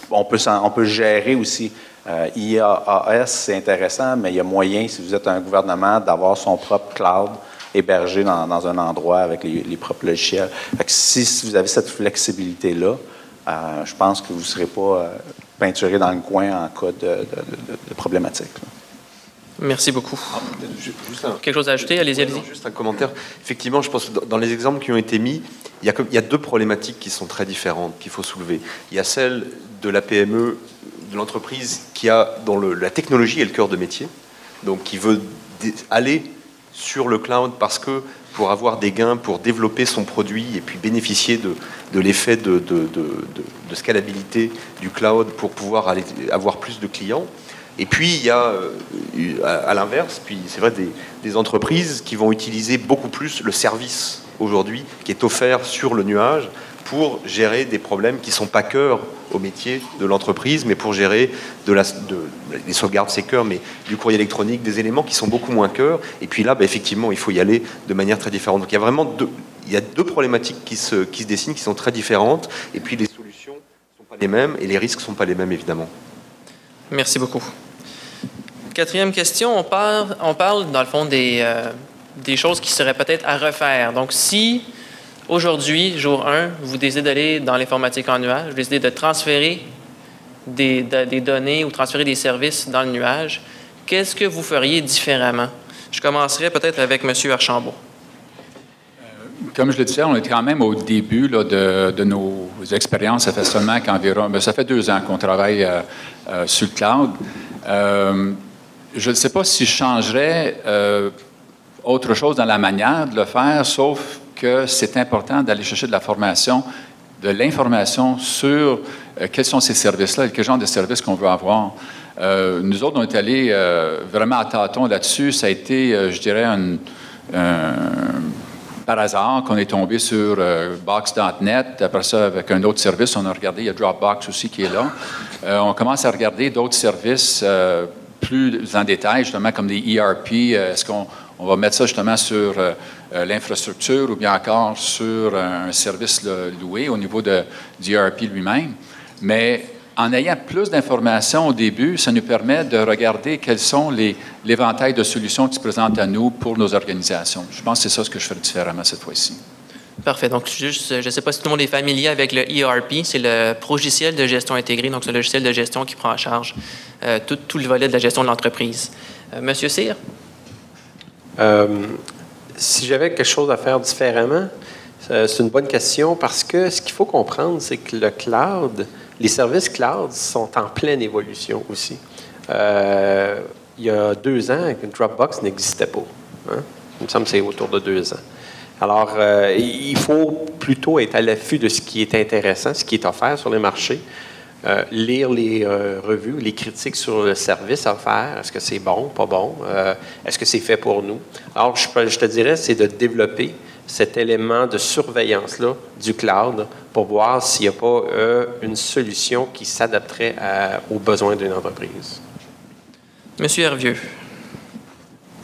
on peut, on peut gérer aussi. Euh, I A A S, c'est intéressant, mais il y a moyen, si vous êtes un gouvernement, d'avoir son propre cloud hébergé dans, dans un endroit avec les, les propres logiciels. Fait que si, si vous avez cette flexibilité-là, euh, je pense que vous ne serez pas euh, peinturé dans le coin en cas de, de, de, de problématique. Là. Merci beaucoup. Ah, juste un, Quelque chose à ajouter? Allez-y, allez-y. Juste un commentaire. Effectivement, je pense que dans les exemples qui ont été mis, il y a, il y a deux problématiques qui sont très différentes, qu'il faut soulever. Il y a celle de la P M E, de l'entreprise qui a, dont le, la technologie est le cœur de métier, donc qui veut d- aller sur le cloud parce que pour avoir des gains, pour développer son produit et puis bénéficier de, de l'effet de, de, de, de, de scalabilité du cloud pour pouvoir aller, avoir plus de clients. Et puis il y a, à l'inverse, puis c'est vrai, des, des entreprises qui vont utiliser beaucoup plus le service aujourd'hui qui est offert sur le nuage pour gérer des problèmes qui ne sont pas cœur au métier de l'entreprise, mais pour gérer de la, de, les sauvegardes, c'est cœur, mais du courrier électronique, des éléments qui sont beaucoup moins cœur. Et puis là, ben, effectivement, il faut y aller de manière très différente. Donc il y a vraiment deux, il y a deux problématiques qui se, qui se dessinent, qui sont très différentes. Et puis les solutions ne sont pas les mêmes et les risques ne sont pas les mêmes, évidemment. Merci beaucoup. Quatrième question, on parle, on parle dans le fond des, euh, des choses qui seraient peut-être à refaire. Donc, si aujourd'hui, jour un, vous décidez d'aller dans l'informatique en nuage, vous décidez de transférer des, de, des données ou transférer des services dans le nuage, qu'est-ce que vous feriez différemment? Je commencerai peut-être avec M. Archambault. Comme je le disais, on est quand même au début là, de, de nos expériences. Ça fait seulement qu'environ... Ça fait deux ans qu'on travaille euh, euh, sur le cloud. Euh, je ne sais pas si je changerais euh, autre chose dans la manière de le faire, sauf que c'est important d'aller chercher de la formation, de l'information sur euh, quels sont ces services-là et quel genre de services qu'on veut avoir. Euh, nous autres, on est allés euh, vraiment à tâtons là-dessus. Ça a été, euh, je dirais, un... un par hasard, qu'on est tombé sur euh, Box point net. Après ça, avec un autre service, on a regardé, il y a Dropbox aussi qui est là. Euh, on commence à regarder d'autres services euh, plus en détail, justement, comme des E R P. Euh, Est-ce qu'on on va mettre ça justement sur euh, l'infrastructure ou bien encore sur un service là, loué au niveau de, du E R P lui-même? Mais en ayant plus d'informations au début, ça nous permet de regarder quels sont l'éventail de solutions qui se présentent à nous pour nos organisations. Je pense que c'est ça ce que je ferais différemment cette fois-ci. Parfait. Donc, juste, je ne sais pas si tout le monde est familier avec le E R P. C'est le logiciel de gestion intégrée, donc c'est le logiciel de gestion qui prend en charge euh, tout, tout le volet de la gestion de l'entreprise. Euh, Monsieur Cyr? Euh, si j'avais quelque chose à faire différemment, euh, c'est une bonne question parce que ce qu'il faut comprendre, c'est que le cloud... Les services cloud sont en pleine évolution aussi. Euh, il y a deux ans, Dropbox n'existait pas. Hein? Il me semble que c'est autour de deux ans. Alors, euh, il faut plutôt être à l'affût de ce qui est intéressant, ce qui est offert sur les marchés, euh, lire les euh, revues, les critiques sur le service offert. Est-ce que c'est bon, pas bon? Euh, est-ce que c'est fait pour nous? Alors, je, je te dirais, c'est de développer cet élément de surveillance-là du cloud pour voir s'il n'y a pas euh, une solution qui s'adapterait aux besoins d'une entreprise. Monsieur Hervieux.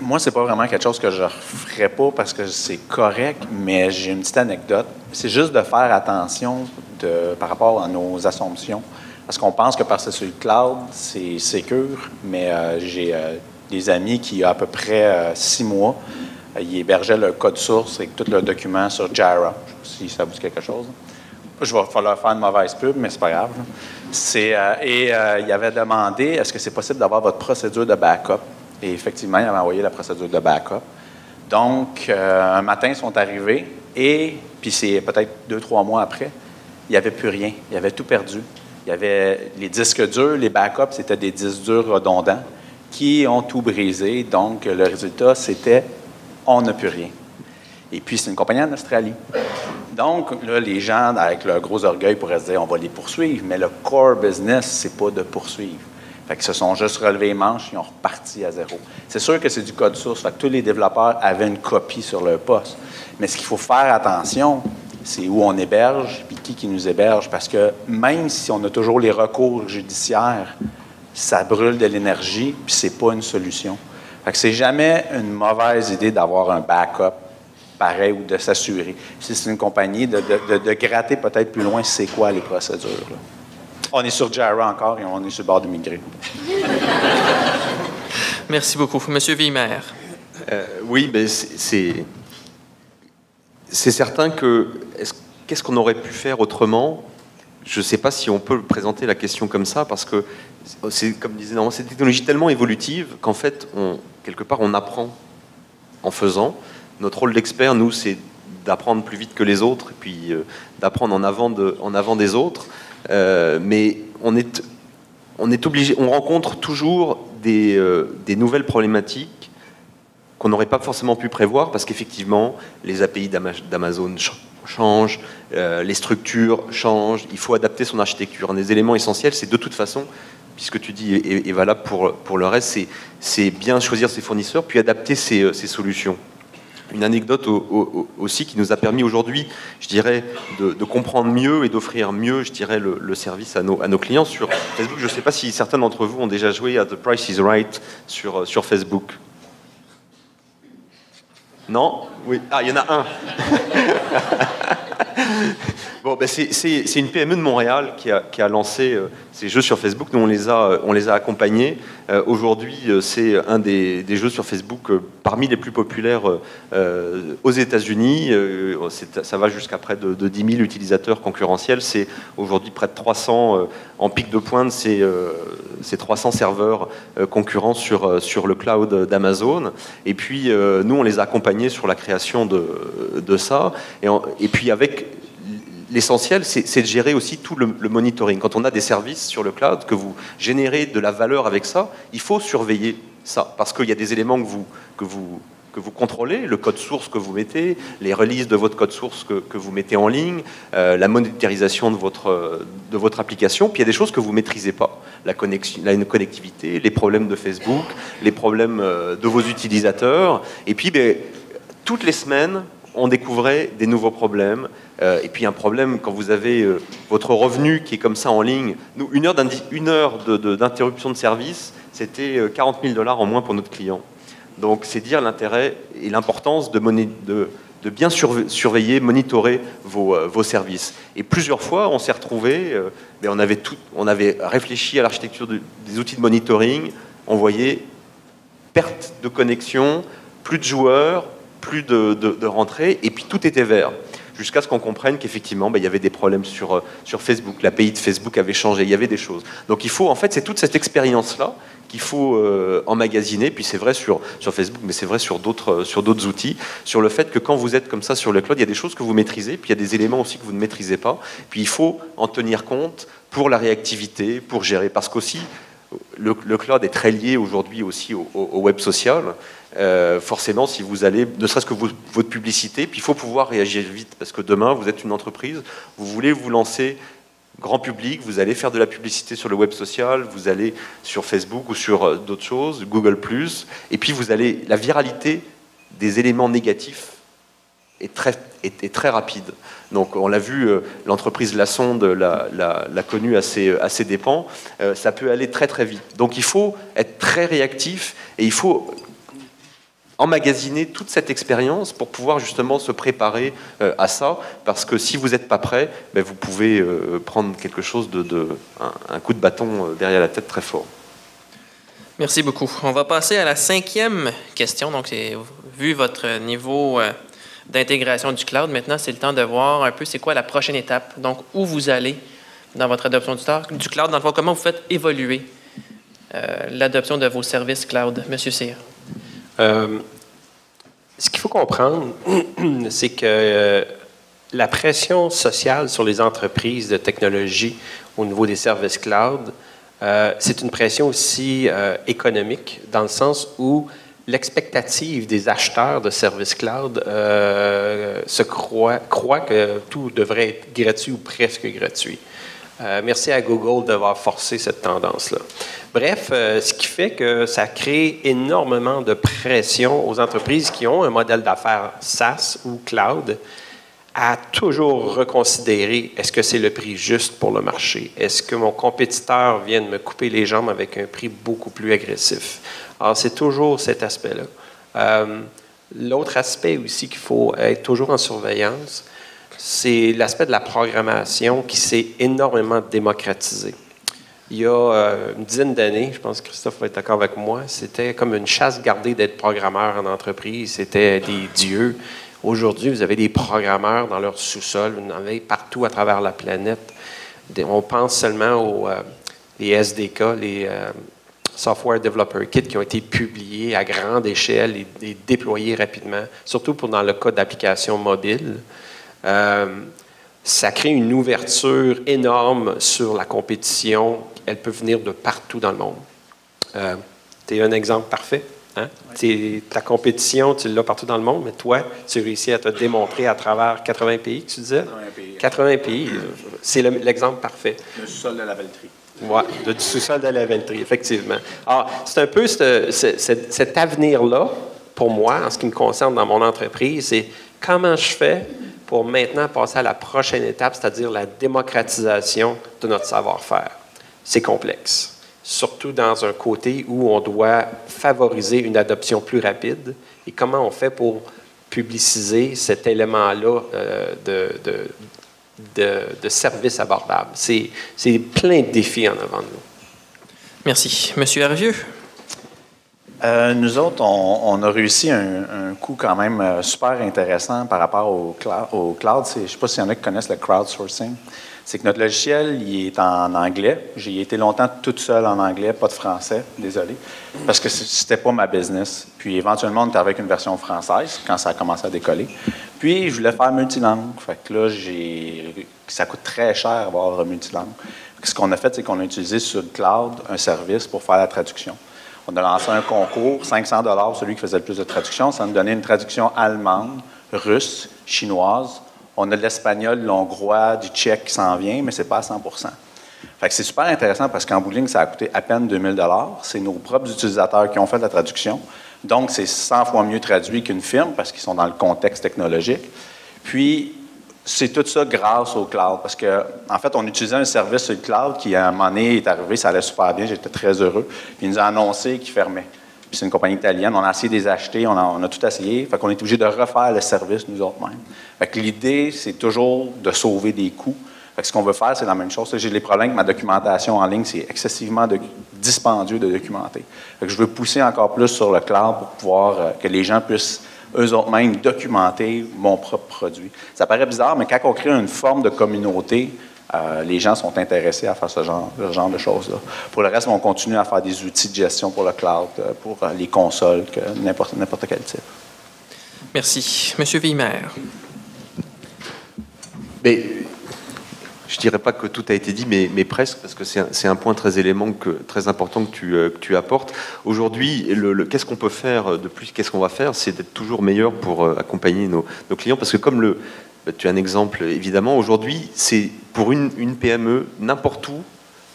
Moi, ce n'est pas vraiment quelque chose que je ne referais pas parce que c'est correct, mais j'ai une petite anecdote. C'est juste de faire attention de, par rapport à nos assumptions. Parce qu'on pense que parce que c'est sur le cloud, c'est sécure, mais euh, j'ai euh, des amis qui, il y a à peu près euh, six mois, ils hébergeaient le code source et tout le document sur Jira, si ça vous dit quelque chose. Je vais falloir faire une mauvaise pub, mais c'est pas grave. Euh, et euh, il avait demandé, est-ce que c'est possible d'avoir votre procédure de backup? Et effectivement, il avait envoyé la procédure de backup. Donc, euh, un matin, ils sont arrivés, et puis c'est peut-être deux, trois mois après, il n'y avait plus rien. Il avait tout perdu. Il y avait les disques durs, les backups, c'était des disques durs redondants qui ont tout brisé. Donc, le résultat, c'était... on n'a plus rien. Et puis, c'est une compagnie en Australie. Donc, là, les gens, avec leur gros orgueil, pourraient se dire, on va les poursuivre, mais le core business, c'est pas de poursuivre. Fait qu'ils se sont juste relevés les manches, ils ont reparti à zéro. C'est sûr que c'est du code source, fait que tous les développeurs avaient une copie sur leur poste. Mais ce qu'il faut faire attention, c'est où on héberge, puis qui qui nous héberge, parce que même si on a toujours les recours judiciaires, ça brûle de l'énergie, puis c'est pas une solution. C'est jamais une mauvaise idée d'avoir un backup pareil ou de s'assurer. Si c'est une compagnie, de, de, de, de gratter peut-être plus loin, c'est quoi les procédures. Là. On est sur Jira encore et on est sur le bord de migrer. Merci beaucoup. Monsieur Vilmer. Euh, oui, ben c'est certain que... Qu'est-ce qu'on aurait pu faire autrement? Je ne sais pas si on peut présenter la question comme ça, parce que c'est, comme disait Normand, c'est une technologie tellement évolutive qu'en fait, on, quelque part, on apprend en faisant. Notre rôle d'expert, nous, c'est d'apprendre plus vite que les autres, et puis euh, d'apprendre en avant, de, en avant des autres. Euh, mais on est, on est obligé, on rencontre toujours des, euh, des nouvelles problématiques qu'on n'aurait pas forcément pu prévoir, parce qu'effectivement, les A P I d'Amazon changent, euh, les structures changent, il faut adapter son architecture. Un des éléments essentiels, c'est de toute façon, puisque tu dis est, est valable pour, pour le reste, c'est bien choisir ses fournisseurs, puis adapter ses, ses solutions. Une anecdote au, au, aussi qui nous a permis aujourd'hui, je dirais, de, de comprendre mieux et d'offrir mieux, je dirais, le, le service à nos, à nos clients sur Facebook. Je ne sais pas si certains d'entre vous ont déjà joué à The Price is Right sur, sur Facebook. Non? Oui. Ah, il y en a un. Bon, ben c'est une P M E de Montréal qui a, qui a lancé euh, ces jeux sur Facebook. Nous, on les a, on les a accompagnés. Euh, Aujourd'hui, euh, c'est un des, des jeux sur Facebook euh, parmi les plus populaires euh, aux États-Unis. Euh, ça va jusqu'à près de, de dix mille utilisateurs concurrentiels. C'est aujourd'hui près de trois cents, euh, en pic de pointe, c'est euh, trois cents serveurs euh, concurrents sur, sur le cloud d'Amazon. Et puis, euh, nous, on les a accompagnés sur la création de, de ça. Et, en, et puis, avec... L'essentiel, c'est de gérer aussi tout le, le monitoring. Quand on a des services sur le cloud, que vous générez de la valeur avec ça, il faut surveiller ça, parce qu'il y a des éléments que vous, que, vous, que vous contrôlez, le code source que vous mettez, les releases de votre code source que, que vous mettez en ligne, euh, la monétarisation de votre, de votre application, puis il y a des choses que vous ne maîtrisez pas. La, connexion, la connectivité, les problèmes de Facebook, les problèmes de vos utilisateurs, et puis ben, toutes les semaines, on découvrait des nouveaux problèmes. Euh, et puis un problème, quand vous avez euh, votre revenu qui est comme ça en ligne, nous, une heure d'interruption de, de, de service, c'était euh, quarante mille dollars en moins pour notre client. Donc c'est dire l'intérêt et l'importance de, de, de bien surve surveiller, monitorer vos, euh, vos services. Et plusieurs fois, on s'est retrouvés, euh, mais on, avait tout, on avait réfléchi à l'architecture de, des outils de monitoring, on voyait perte de connexion, plus de joueurs, plus de, de, de rentrée, et puis tout était vert. Jusqu'à ce qu'on comprenne qu'effectivement, ben, il y avait des problèmes sur, sur Facebook, l'A P I de Facebook avait changé, il y avait des choses. Donc il faut, en fait, c'est toute cette expérience-là qu'il faut euh, emmagasiner, puis c'est vrai sur, sur Facebook, mais c'est vrai sur d'autres sur d'autres outils, sur le fait que quand vous êtes comme ça sur le cloud, il y a des choses que vous maîtrisez, puis il y a des éléments aussi que vous ne maîtrisez pas, puis il faut en tenir compte pour la réactivité, pour gérer, parce qu'aussi, le, le cloud est très lié aujourd'hui aussi au, au, au web social. Euh, forcément, si vous allez, ne serait-ce que vous, votre publicité, puis il faut pouvoir réagir vite, parce que demain, vous êtes une entreprise, vous voulez vous lancer grand public, vous allez faire de la publicité sur le web social, vous allez sur Facebook ou sur d'autres choses, Google plus, et puis vous allez, la viralité des éléments négatifs est très, est, est très rapide. Donc on l'a vu, euh, l'entreprise La Sonde l'a connue à ses, à ses dépens, euh, ça peut aller très très vite. Donc il faut être très réactif et il faut emmagasiner toute cette expérience pour pouvoir justement se préparer euh, à ça, parce que si vous n'êtes pas prêt, ben, vous pouvez euh, prendre quelque chose de, de un, un coup de bâton derrière la tête très fort. Merci beaucoup. On va passer à la cinquième question. Donc vu votre niveau... Euh d'intégration du cloud. Maintenant, c'est le temps de voir un peu c'est quoi la prochaine étape. Donc, où vous allez dans votre adoption du cloud, dans le fond, comment vous faites évoluer euh, l'adoption de vos services cloud. Monsieur Cyr. Euh, ce qu'il faut comprendre, c'est que euh, la pression sociale sur les entreprises de technologie au niveau des services cloud, euh, c'est une pression aussi euh, économique, dans le sens où l'expectative des acheteurs de services cloud euh, se croit, croit que tout devrait être gratuit ou presque gratuit. Euh, merci à Google d'avoir forcé cette tendance-là. Bref, euh, ce qui fait que ça crée énormément de pression aux entreprises qui ont un modèle d'affaires SaaS ou cloud à toujours reconsidérer, est-ce que c'est le prix juste pour le marché? Est-ce que mon compétiteur vient de me couper les jambes avec un prix beaucoup plus agressif? Alors, c'est toujours cet aspect-là. Euh, l'autre aspect aussi qu'il faut être toujours en surveillance, c'est l'aspect de la programmation qui s'est énormément démocratisé. Il y a euh, une dizaine d'années, je pense que Christophe va être d'accord avec moi, c'était comme une chasse gardée d'être programmeur en entreprise, c'était des dieux. Aujourd'hui, vous avez des programmeurs dans leur sous-sol, vous en avez partout à travers la planète. On pense seulement aux euh, les S D K, les... Euh, Software Developer Kit qui ont été publiés à grande échelle et, et déployés rapidement, surtout pour dans le cas d'applications mobiles. Euh, ça crée une ouverture énorme sur la compétition. Elle peut venir de partout dans le monde. Euh, tu es un exemple parfait. Hein? Ouais. Ta compétition, tu l'as partout dans le monde, mais toi, tu réussis à te démontrer à travers quatre-vingts pays, que tu disais? quatre-vingts pays. quatre-vingts pays. C'est l'exemple parfait. Le sous-sol de la Valtrie. Oui, du sous-sol de la Valtrie, effectivement. Alors, c'est un peu ce, ce, ce, cet avenir-là, pour moi, en ce qui me concerne dans mon entreprise, c'est comment je fais pour maintenant passer à la prochaine étape, c'est-à-dire la démocratisation de notre savoir-faire. C'est complexe, surtout dans un côté où on doit favoriser une adoption plus rapide. Et comment on fait pour publiciser cet élément-là euh, de, de de, de services abordables. C'est plein de défis en avant de nous. Merci. Monsieur Hervieux? Euh, nous autres, on, on a réussi un, un coup quand même super intéressant par rapport au, au cloud. Je ne sais pas s'il y en a qui connaissent le crowdsourcing. C'est que notre logiciel, il est en anglais. J'ai été longtemps toute seule en anglais, pas de français, désolé, parce que c'était pas ma business. Puis éventuellement, on était avec une version française quand ça a commencé à décoller. Puis je voulais faire multilangue. Fait que là, j'ai, ça coûte très cher avoir multilangue. Ce qu'on a fait, c'est qu'on a utilisé sur le cloud un service pour faire la traduction. On a lancé un concours, cinq cents dollars, celui qui faisait le plus de traductions. Ça nous donnait une traduction allemande, russe, chinoise. On a de l'espagnol, l'hongrois, du tchèque qui s'en vient, mais ce n'est pas à cent pour cent. Fait que c'est super intéressant parce qu'en bout de ligne, ça a coûté à peine deux mille dollars. C'est nos propres utilisateurs qui ont fait la traduction. Donc, c'est cent fois mieux traduit qu'une firme parce qu'ils sont dans le contexte technologique. Puis, c'est tout ça grâce au cloud parce qu'en en fait, on utilisait un service sur le cloud qui, à un moment donné, est arrivé, ça allait super bien, j'étais très heureux. Puis, ils nous ont annoncé qu'ils fermaient. Puis, c'est une compagnie italienne. On a essayé de les acheter. On a, on a tout essayé. Fait qu'on est obligé de refaire le service nous-mêmes. Fait que l'idée, c'est toujours de sauver des coûts. Fait que ce qu'on veut faire, c'est la même chose. J'ai les problèmes que ma documentation en ligne, c'est excessivement de, dispendieux de documenter. Fait que je veux pousser encore plus sur le cloud pour pouvoir euh, que les gens puissent eux-mêmes documenter mon propre produit. Ça paraît bizarre, mais quand on crée une forme de communauté, Euh, les gens sont intéressés à faire ce genre, ce genre de choses-là. Pour le reste, on continue à faire des outils de gestion pour le cloud, pour les consoles, n'importe n'importe quel type. Merci. Monsieur Vilmer. Mais, je ne dirais pas que tout a été dit, mais, mais presque, parce que c'est un, un point très, élément que, très important que tu, euh, que tu apportes. Aujourd'hui, le, le, qu'est-ce qu'on peut faire de plus? Qu'est-ce qu'on va faire? C'est d'être toujours meilleur pour euh, accompagner nos, nos clients, parce que comme le... Tu as un exemple, évidemment. Aujourd'hui, c'est pour une, une P M E, n'importe où,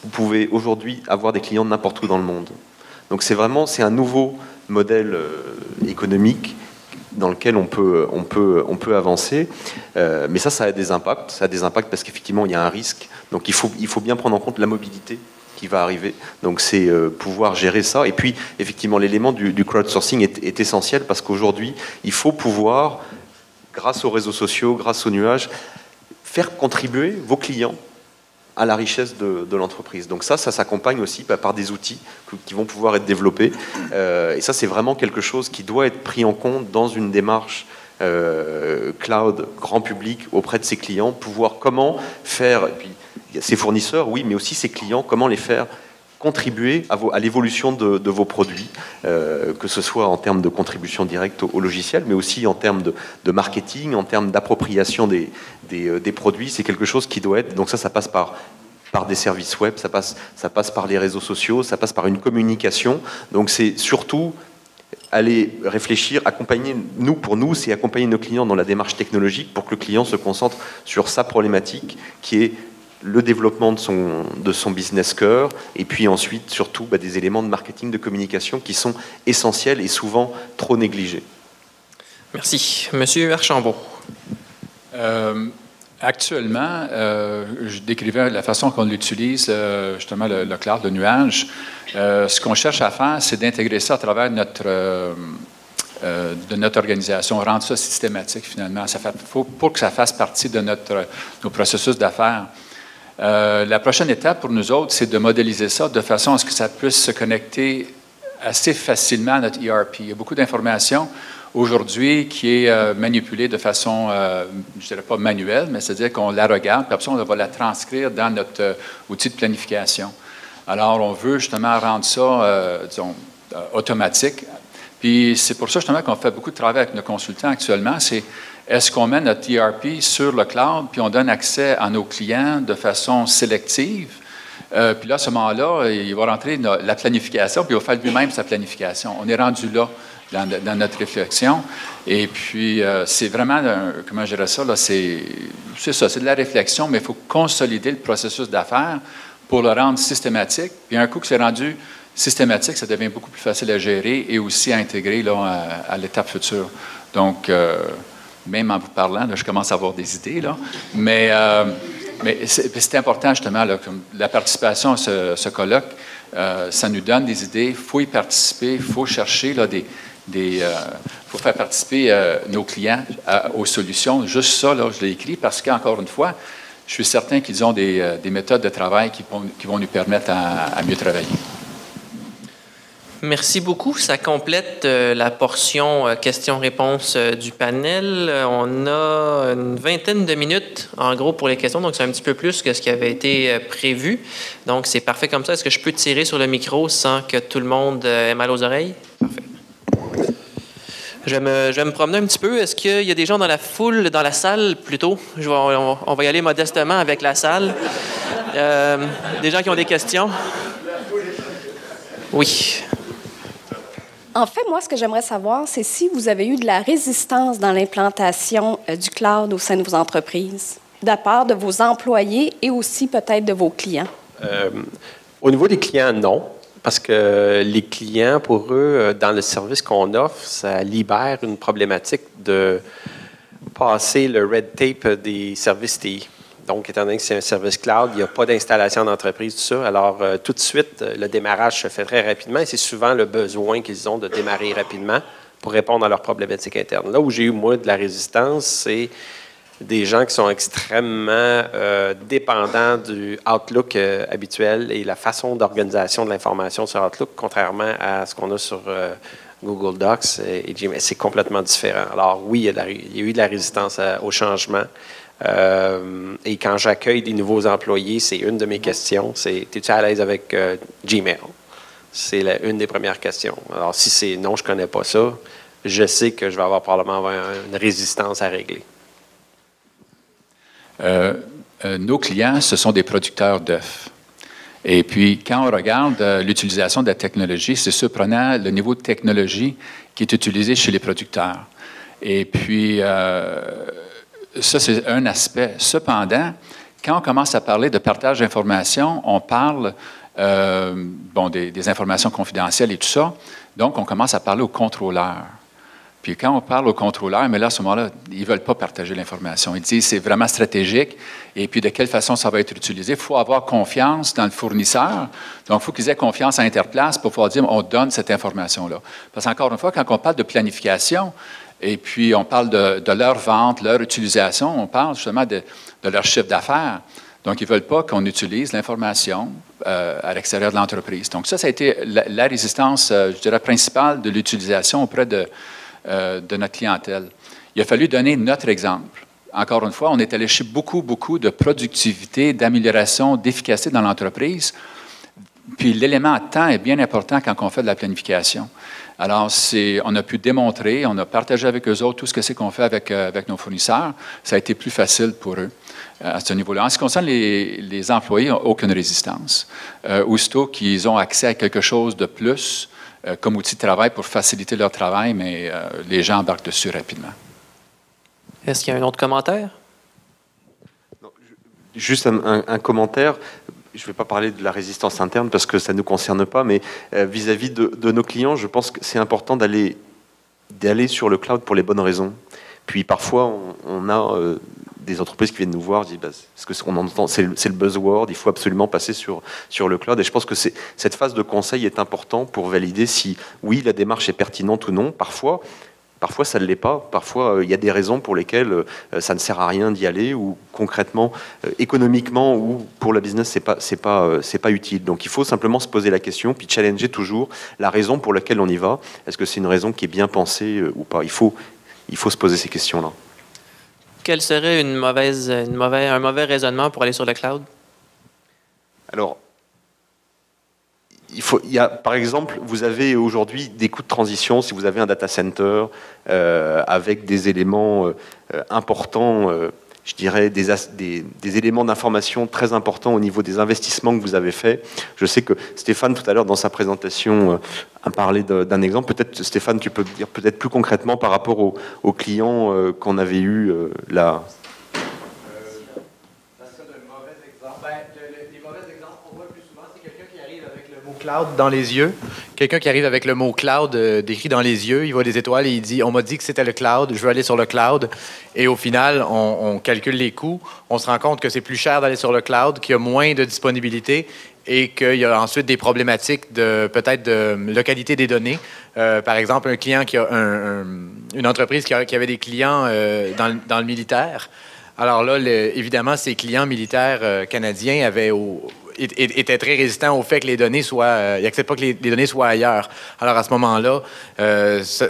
vous pouvez aujourd'hui avoir des clients n'importe où dans le monde. Donc c'est vraiment, c'est un nouveau modèle économique dans lequel on peut, on peut, on peut avancer. Euh, mais ça, ça a des impacts. Ça a des impacts parce qu'effectivement, il y a un risque. Donc il faut, il faut bien prendre en compte la mobilité qui va arriver. Donc c'est euh, pouvoir gérer ça. Et puis, effectivement, l'élément du, du crowdsourcing est, est essentiel parce qu'aujourd'hui, il faut pouvoir... grâce aux réseaux sociaux, grâce aux nuages, faire contribuer vos clients à la richesse de, de l'entreprise. Donc ça, ça s'accompagne aussi bah, par des outils que, qui vont pouvoir être développés. Euh, et ça, c'est vraiment quelque chose qui doit être pris en compte dans une démarche euh, cloud, grand public, auprès de ses clients, pouvoir comment faire, et puis ses fournisseurs, oui, mais aussi ses clients, comment les faire contribuer à, à l'évolution de, de vos produits, euh, que ce soit en termes de contribution directe au, au logiciel, mais aussi en termes de, de marketing, en termes d'appropriation des, des, des produits. C'est quelque chose qui doit être... Donc ça, ça passe par, par des services web, ça passe, ça passe par les réseaux sociaux, ça passe par une communication. Donc c'est surtout... aller réfléchir, accompagner nous, pour nous, c'est accompagner nos clients dans la démarche technologique pour que le client se concentre sur sa problématique qui est... le développement de son, de son business cœur, et puis ensuite, surtout, bah, des éléments de marketing, de communication qui sont essentiels et souvent trop négligés. Merci. Monsieur Germer Chambaud. Euh, actuellement, euh, je décrivais la façon qu'on utilise, euh, justement, le, le cloud, le nuage. Euh, ce qu'on cherche à faire, c'est d'intégrer ça à travers notre... Euh, de notre organisation, rendre ça systématique finalement. Ça fait, faut, pour que ça fasse partie de notre, nos processus d'affaires. Euh, la prochaine étape pour nous autres, c'est de modéliser ça de façon à ce que ça puisse se connecter assez facilement à notre E R P. Il y a beaucoup d'informations aujourd'hui qui est euh, manipulée de façon, euh, je ne dirais pas manuelle, mais c'est-à-dire qu'on la regarde, puis après ça, on va la transcrire dans notre euh, outil de planification. Alors, on veut justement rendre ça, euh, disons, euh, automatique. Puis c'est pour ça justement qu'on fait beaucoup de travail avec nos consultants actuellement, c'est est-ce qu'on met notre E R P sur le cloud, puis on donne accès à nos clients de façon sélective, euh, puis là, à ce moment-là, il va rentrer dans la planification, puis il va faire lui-même sa planification. On est rendu là dans, dans notre réflexion, et puis euh, c'est vraiment, un, comment je dirais ça, c'est ça, c'est de la réflexion, mais il faut consolider le processus d'affaires pour le rendre systématique, puis un coup que c'est rendu systématique, ça devient beaucoup plus facile à gérer et aussi à intégrer là, à, à l'étape future. Donc, euh, même en vous parlant, là, je commence à avoir des idées, là, mais, euh, mais c'est important justement, là, comme la participation à ce, ce colloque, euh, ça nous donne des idées, il faut y participer, il faut chercher, là, des, des, euh, faut faire participer euh, nos clients à, aux solutions. Juste ça, là, je l'ai écrit parce qu'encore une fois, je suis certain qu'ils ont des, des méthodes de travail qui vont, qui vont nous permettre à, à mieux travailler. Merci beaucoup. Ça complète euh, la portion euh, questions-réponses euh, du panel. Euh, on a une vingtaine de minutes, en gros, pour les questions. Donc, c'est un petit peu plus que ce qui avait été euh, prévu. Donc, c'est parfait comme ça. Est-ce que je peux tirer sur le micro sans que tout le monde euh, ait mal aux oreilles? Parfait. Je vais me, je vais me promener un petit peu. Est-ce qu'il y a des gens dans la foule, dans la salle, plutôt? Je vais, on, on va y aller modestement avec la salle. Euh, des gens qui ont des questions? Oui. En fait, moi, ce que j'aimerais savoir, c'est si vous avez eu de la résistance dans l'implantation euh, du cloud au sein de vos entreprises, de la part de vos employés et aussi peut-être de vos clients. Euh, au niveau des clients, non, parce que les clients, pour eux, dans le service qu'on offre, ça libère une problématique de passer le red tape des services T I. Donc, étant donné que c'est un service cloud, il n'y a pas d'installation d'entreprise, tout ça. Alors, euh, tout de suite, le démarrage se fait très rapidement et c'est souvent le besoin qu'ils ont de démarrer rapidement pour répondre à leurs problématiques internes. Là où j'ai eu, moi, de la résistance, c'est des gens qui sont extrêmement euh, dépendants du Outlook euh, habituel et la façon d'organisation de l'information sur Outlook, contrairement à ce qu'on a sur euh, Google Docs et, et Gmail. C'est complètement différent. Alors, oui, il y a, de la, il y a eu de la résistance à, au changement. Euh, et quand j'accueille des nouveaux employés, c'est une de mes questions, c'est « Es-tu à l'aise avec euh, Gmail? » C'est une des premières questions. Alors, si c'est « Non, je ne connais pas ça », je sais que je vais avoir probablement une résistance à régler. Euh, euh, nos clients, ce sont des producteurs d'œufs. Et puis, quand on regarde euh, l'utilisation de la technologie, c'est surprenant le niveau de technologie qui est utilisé chez les producteurs. Et puis... Euh, ça, c'est un aspect. Cependant, quand on commence à parler de partage d'informations, on parle euh, bon, des, des informations confidentielles et tout ça. Donc, on commence à parler aux contrôleurs. Puis quand on parle aux contrôleurs, mais là, à ce moment-là, ils ne veulent pas partager l'information. Ils disent c'est vraiment stratégique et puis de quelle façon ça va être utilisé. Il faut avoir confiance dans le fournisseur. Donc, il faut qu'ils aient confiance à Interplace pour pouvoir dire on donne cette information-là. Parce qu'encore une fois, quand on parle de planification, et puis, on parle de, de leur vente, leur utilisation. On parle justement de, de leur chiffre d'affaires. Donc, ils ne veulent pas qu'on utilise l'information euh, à l'extérieur de l'entreprise. Donc, ça, ça a été la, la résistance, euh, je dirais, principale de l'utilisation auprès de, euh, de notre clientèle. Il a fallu donner notre exemple. Encore une fois, on est allé chez beaucoup, beaucoup de productivité, d'amélioration, d'efficacité dans l'entreprise. Puis, l'élément temps est bien important quand on fait de la planification. Alors, on a pu démontrer, on a partagé avec eux autres tout ce que c'est qu'on fait avec, euh, avec nos fournisseurs. Ça a été plus facile pour eux euh, à ce niveau-là. En ce qui concerne les, les employés, ils n'ont aucune résistance. Euh, aussitôt qu'ils ont accès à quelque chose de plus euh, comme outil de travail pour faciliter leur travail, mais euh, les gens embarquent dessus rapidement. Est-ce qu'il y a un autre commentaire? Non, je, juste un, un, un commentaire. Je ne vais pas parler de la résistance interne parce que ça ne nous concerne pas, mais vis-à-vis de, de nos clients, je pense que c'est important d'aller d'aller sur le cloud pour les bonnes raisons. Puis parfois, on, on a euh, des entreprises qui viennent nous voir, disent, bah, parce que on entend, c'est le buzzword, il faut absolument passer sur, sur le cloud. Et je pense que cette phase de conseil est importante pour valider si, oui, la démarche est pertinente ou non. Parfois... Parfois, ça ne l'est pas. Parfois, il euh, y a des raisons pour lesquelles euh, ça ne sert à rien d'y aller ou concrètement, euh, économiquement ou pour le business, ce n'est pas, c'est pas, euh, c'est pas utile. Donc, il faut simplement se poser la question puis challenger toujours la raison pour laquelle on y va. Est-ce que c'est une raison qui est bien pensée euh, ou pas? Il faut, il faut se poser ces questions-là. Quel serait une mauvaise, une mauvaise, un mauvais raisonnement pour aller sur le cloud? Alors... Il faut, il y a, par exemple, vous avez aujourd'hui des coûts de transition si vous avez un data center euh, avec des éléments euh, importants, euh, je dirais des, des, des éléments d'information très importants au niveau des investissements que vous avez faits. Je sais que Stéphane, tout à l'heure, dans sa présentation, a euh, parlé d'un exemple. Peut-être, Stéphane, tu peux dire peut-être plus concrètement par rapport aux, aux clients euh, qu'on avait eu euh, là. Cloud dans les yeux. Quelqu'un qui arrive avec le mot cloud euh, décrit dans les yeux, il voit des étoiles et il dit « on m'a dit que c'était le cloud, je veux aller sur le cloud ». Et au final, on, on calcule les coûts, on se rend compte que c'est plus cher d'aller sur le cloud, qu'il y a moins de disponibilité et qu'il y a ensuite des problématiques de peut-être de localité des données. Euh, par exemple, un client qui a un, un, une entreprise qui, a, qui avait des clients euh, dans, dans le militaire. Alors là, le, évidemment, ces clients militaires euh, canadiens avaient au, étaient très résistants au fait que les données soient... Euh, ils n'acceptent pas que les, les données soient ailleurs. Alors, à ce moment-là, euh, ce,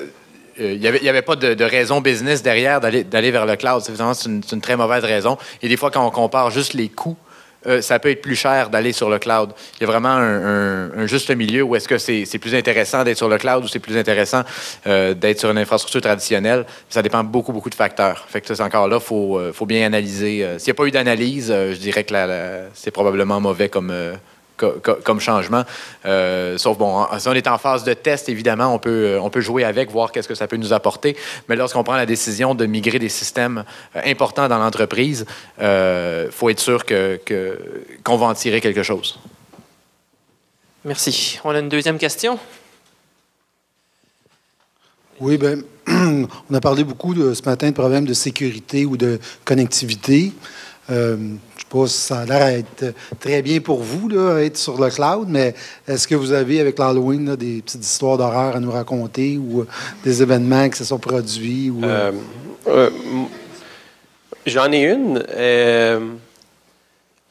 Il n'y avait, avait pas de, de raison business derrière d'aller vers le cloud. C'est une, une très mauvaise raison. Et des fois, quand on compare juste les coûts, euh, ça peut être plus cher d'aller sur le cloud. Il y a vraiment un, un, un juste milieu où est-ce que c'est c'est plus intéressant d'être sur le cloud ou c'est plus intéressant euh, d'être sur une infrastructure traditionnelle. Ça dépend beaucoup, beaucoup de facteurs. Fait que ça, encore là, il faut, euh, faut bien analyser. Euh, S'il n'y a pas eu d'analyse, euh, je dirais que c'est probablement mauvais comme... Euh, comme changement. Euh, sauf, bon, si on est en phase de test, évidemment, on peut, on peut jouer avec, voir qu'est-ce que ça peut nous apporter. Mais lorsqu'on prend la décision de migrer des systèmes importants dans l'entreprise, il euh, faut être sûr que, que, qu'on va en tirer quelque chose. Merci. On a une deuxième question? Oui, bien, on a parlé beaucoup de, ce matin de problèmes de sécurité ou de connectivité. Euh, je pense que ça a l'air d'être très bien pour vous, là, être sur le cloud, mais est-ce que vous avez, avec l'Halloween, des petites histoires d'horreur à nous raconter ou euh, des événements qui se sont produits? Ou... Euh, euh, j'en ai une. Euh,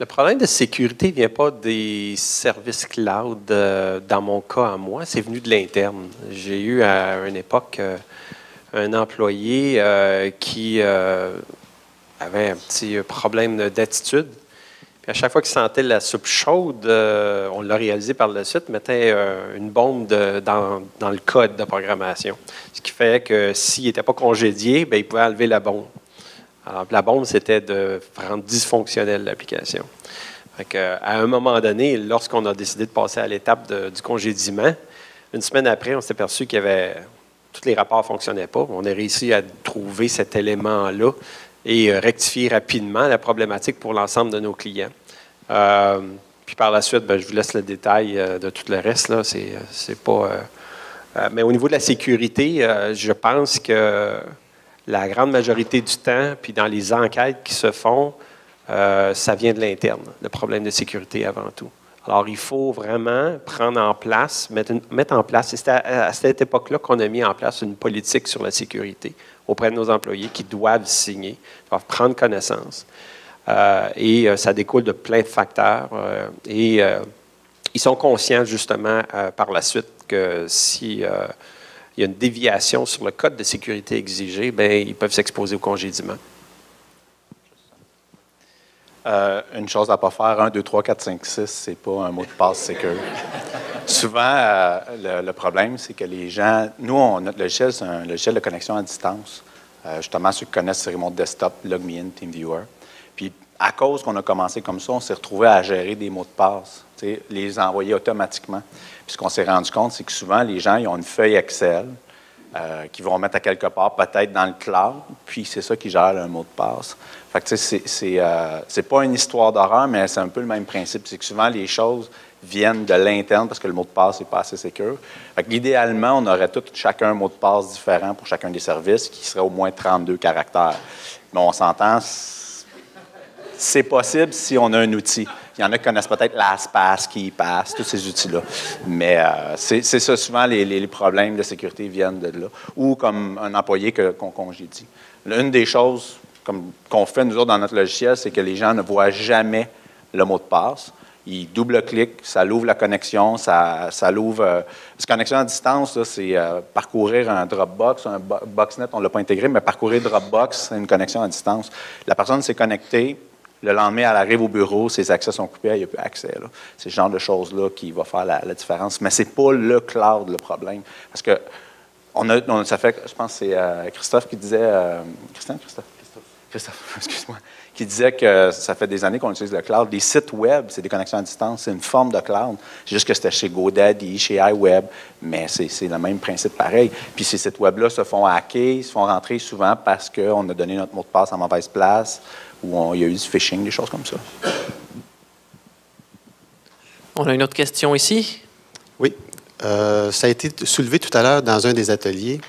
le problème de sécurité ne vient pas des services cloud, euh, dans mon cas à moi, c'est venu de l'interne. J'ai eu à une époque euh, un employé euh, qui... Euh, avait un petit problème d'attitude. À chaque fois qu'il sentait la soupe chaude, euh, on l'a réalisé par la suite, mettait euh, une bombe de, dans, dans le code de programmation. Ce qui fait que s'il n'était pas congédié, bien, il pouvait enlever la bombe. Alors, la bombe, c'était de rendre dysfonctionnelle l'application. À un moment donné, lorsqu'on a décidé de passer à l'étape du congédiement, une semaine après, on s'est aperçu qu'il y avait... Tous les rapports ne fonctionnaient pas. On a réussi à trouver cet élément-là et rectifier rapidement la problématique pour l'ensemble de nos clients. Euh, puis par la suite, bien, je vous laisse le détail de tout le reste. Là. C'est, c'est pas, euh, mais au niveau de la sécurité, euh, je pense que la grande majorité du temps, puis dans les enquêtes qui se font, euh, ça vient de l'interne, le problème de sécurité avant tout. Alors, il faut vraiment prendre en place, mettre, une, mettre en place, et c'est à, à cette époque-là qu'on a mis en place une politique sur la sécurité auprès de nos employés qui doivent signer, doivent prendre connaissance. Euh, et euh, ça découle de plein de facteurs. Euh, et euh, ils sont conscients, justement, euh, par la suite que si, euh, il y a une déviation sur le code de sécurité exigé, bien, ils peuvent s'exposer au congédiement. Euh, une chose à ne pas faire, un, deux, trois, quatre, cinq, six, c'est pas un mot de passe sécure. Souvent, euh, le, le problème, c'est que les gens... Nous, on, notre logiciel, c'est un logiciel de connexion à distance. Euh, justement, ceux qui connaissent les remotes desktop, LogMeIn, TeamViewer. Puis, à cause qu'on a commencé comme ça, on s'est retrouvé à gérer des mots de passe, les envoyer automatiquement. Puis, ce qu'on s'est rendu compte, c'est que souvent, les gens, ils ont une feuille Excel euh, qu'ils vont mettre à quelque part, peut-être dans le cloud, puis c'est ça qui gère un mot de passe. Fait que, tu sais, c'est euh, pas une histoire d'horreur, mais c'est un peu le même principe. C'est que souvent, les choses viennent de l'interne parce que le mot de passe n'est pas assez sécure. Fait que, idéalement, on aurait tout, chacun un mot de passe différent pour chacun des services qui serait au moins trente-deux caractères. Mais on s'entend, c'est possible si on a un outil. Il y en a qui connaissent peut-être LastPass, KeyPass, tous ces outils-là. Mais euh, c'est ça, souvent, les, les problèmes de sécurité viennent de là. Ou comme un employé qu'on congédie. Une des choses... comme qu'on fait, nous autres, dans notre logiciel, c'est que les gens ne voient jamais le mot de passe. Ils double-cliquent, ça l'ouvre la connexion, ça, ça l'ouvre... Euh, parce que connexion à distance, c'est euh, parcourir un Dropbox, un Box point net, on ne l'a pas intégré, mais parcourir Dropbox, c'est une connexion à distance. La personne s'est connectée, le lendemain, elle arrive au bureau, ses accès sont coupés, il n'y a plus accès. C'est ce genre de choses-là qui va faire la, la différence. Mais ce n'est pas le cloud, le problème. Parce que, on a, on, ça fait, je pense que c'est euh, Christophe qui disait... Euh, Christian, Christophe? Christophe, excuse-moi, qui disait que ça fait des années qu'on utilise le cloud. Les sites web, c'est des connexions à distance, c'est une forme de cloud. C'est juste que c'était chez GoDaddy, chez iWeb, mais c'est le même principe pareil. Puis ces sites web-là se font hacker, ils se font rentrer souvent parce qu'on a donné notre mot de passe en mauvaise place ou il y a eu du phishing, des choses comme ça. On a une autre question ici? Oui. Euh, ça a été soulevé tout à l'heure dans un des ateliers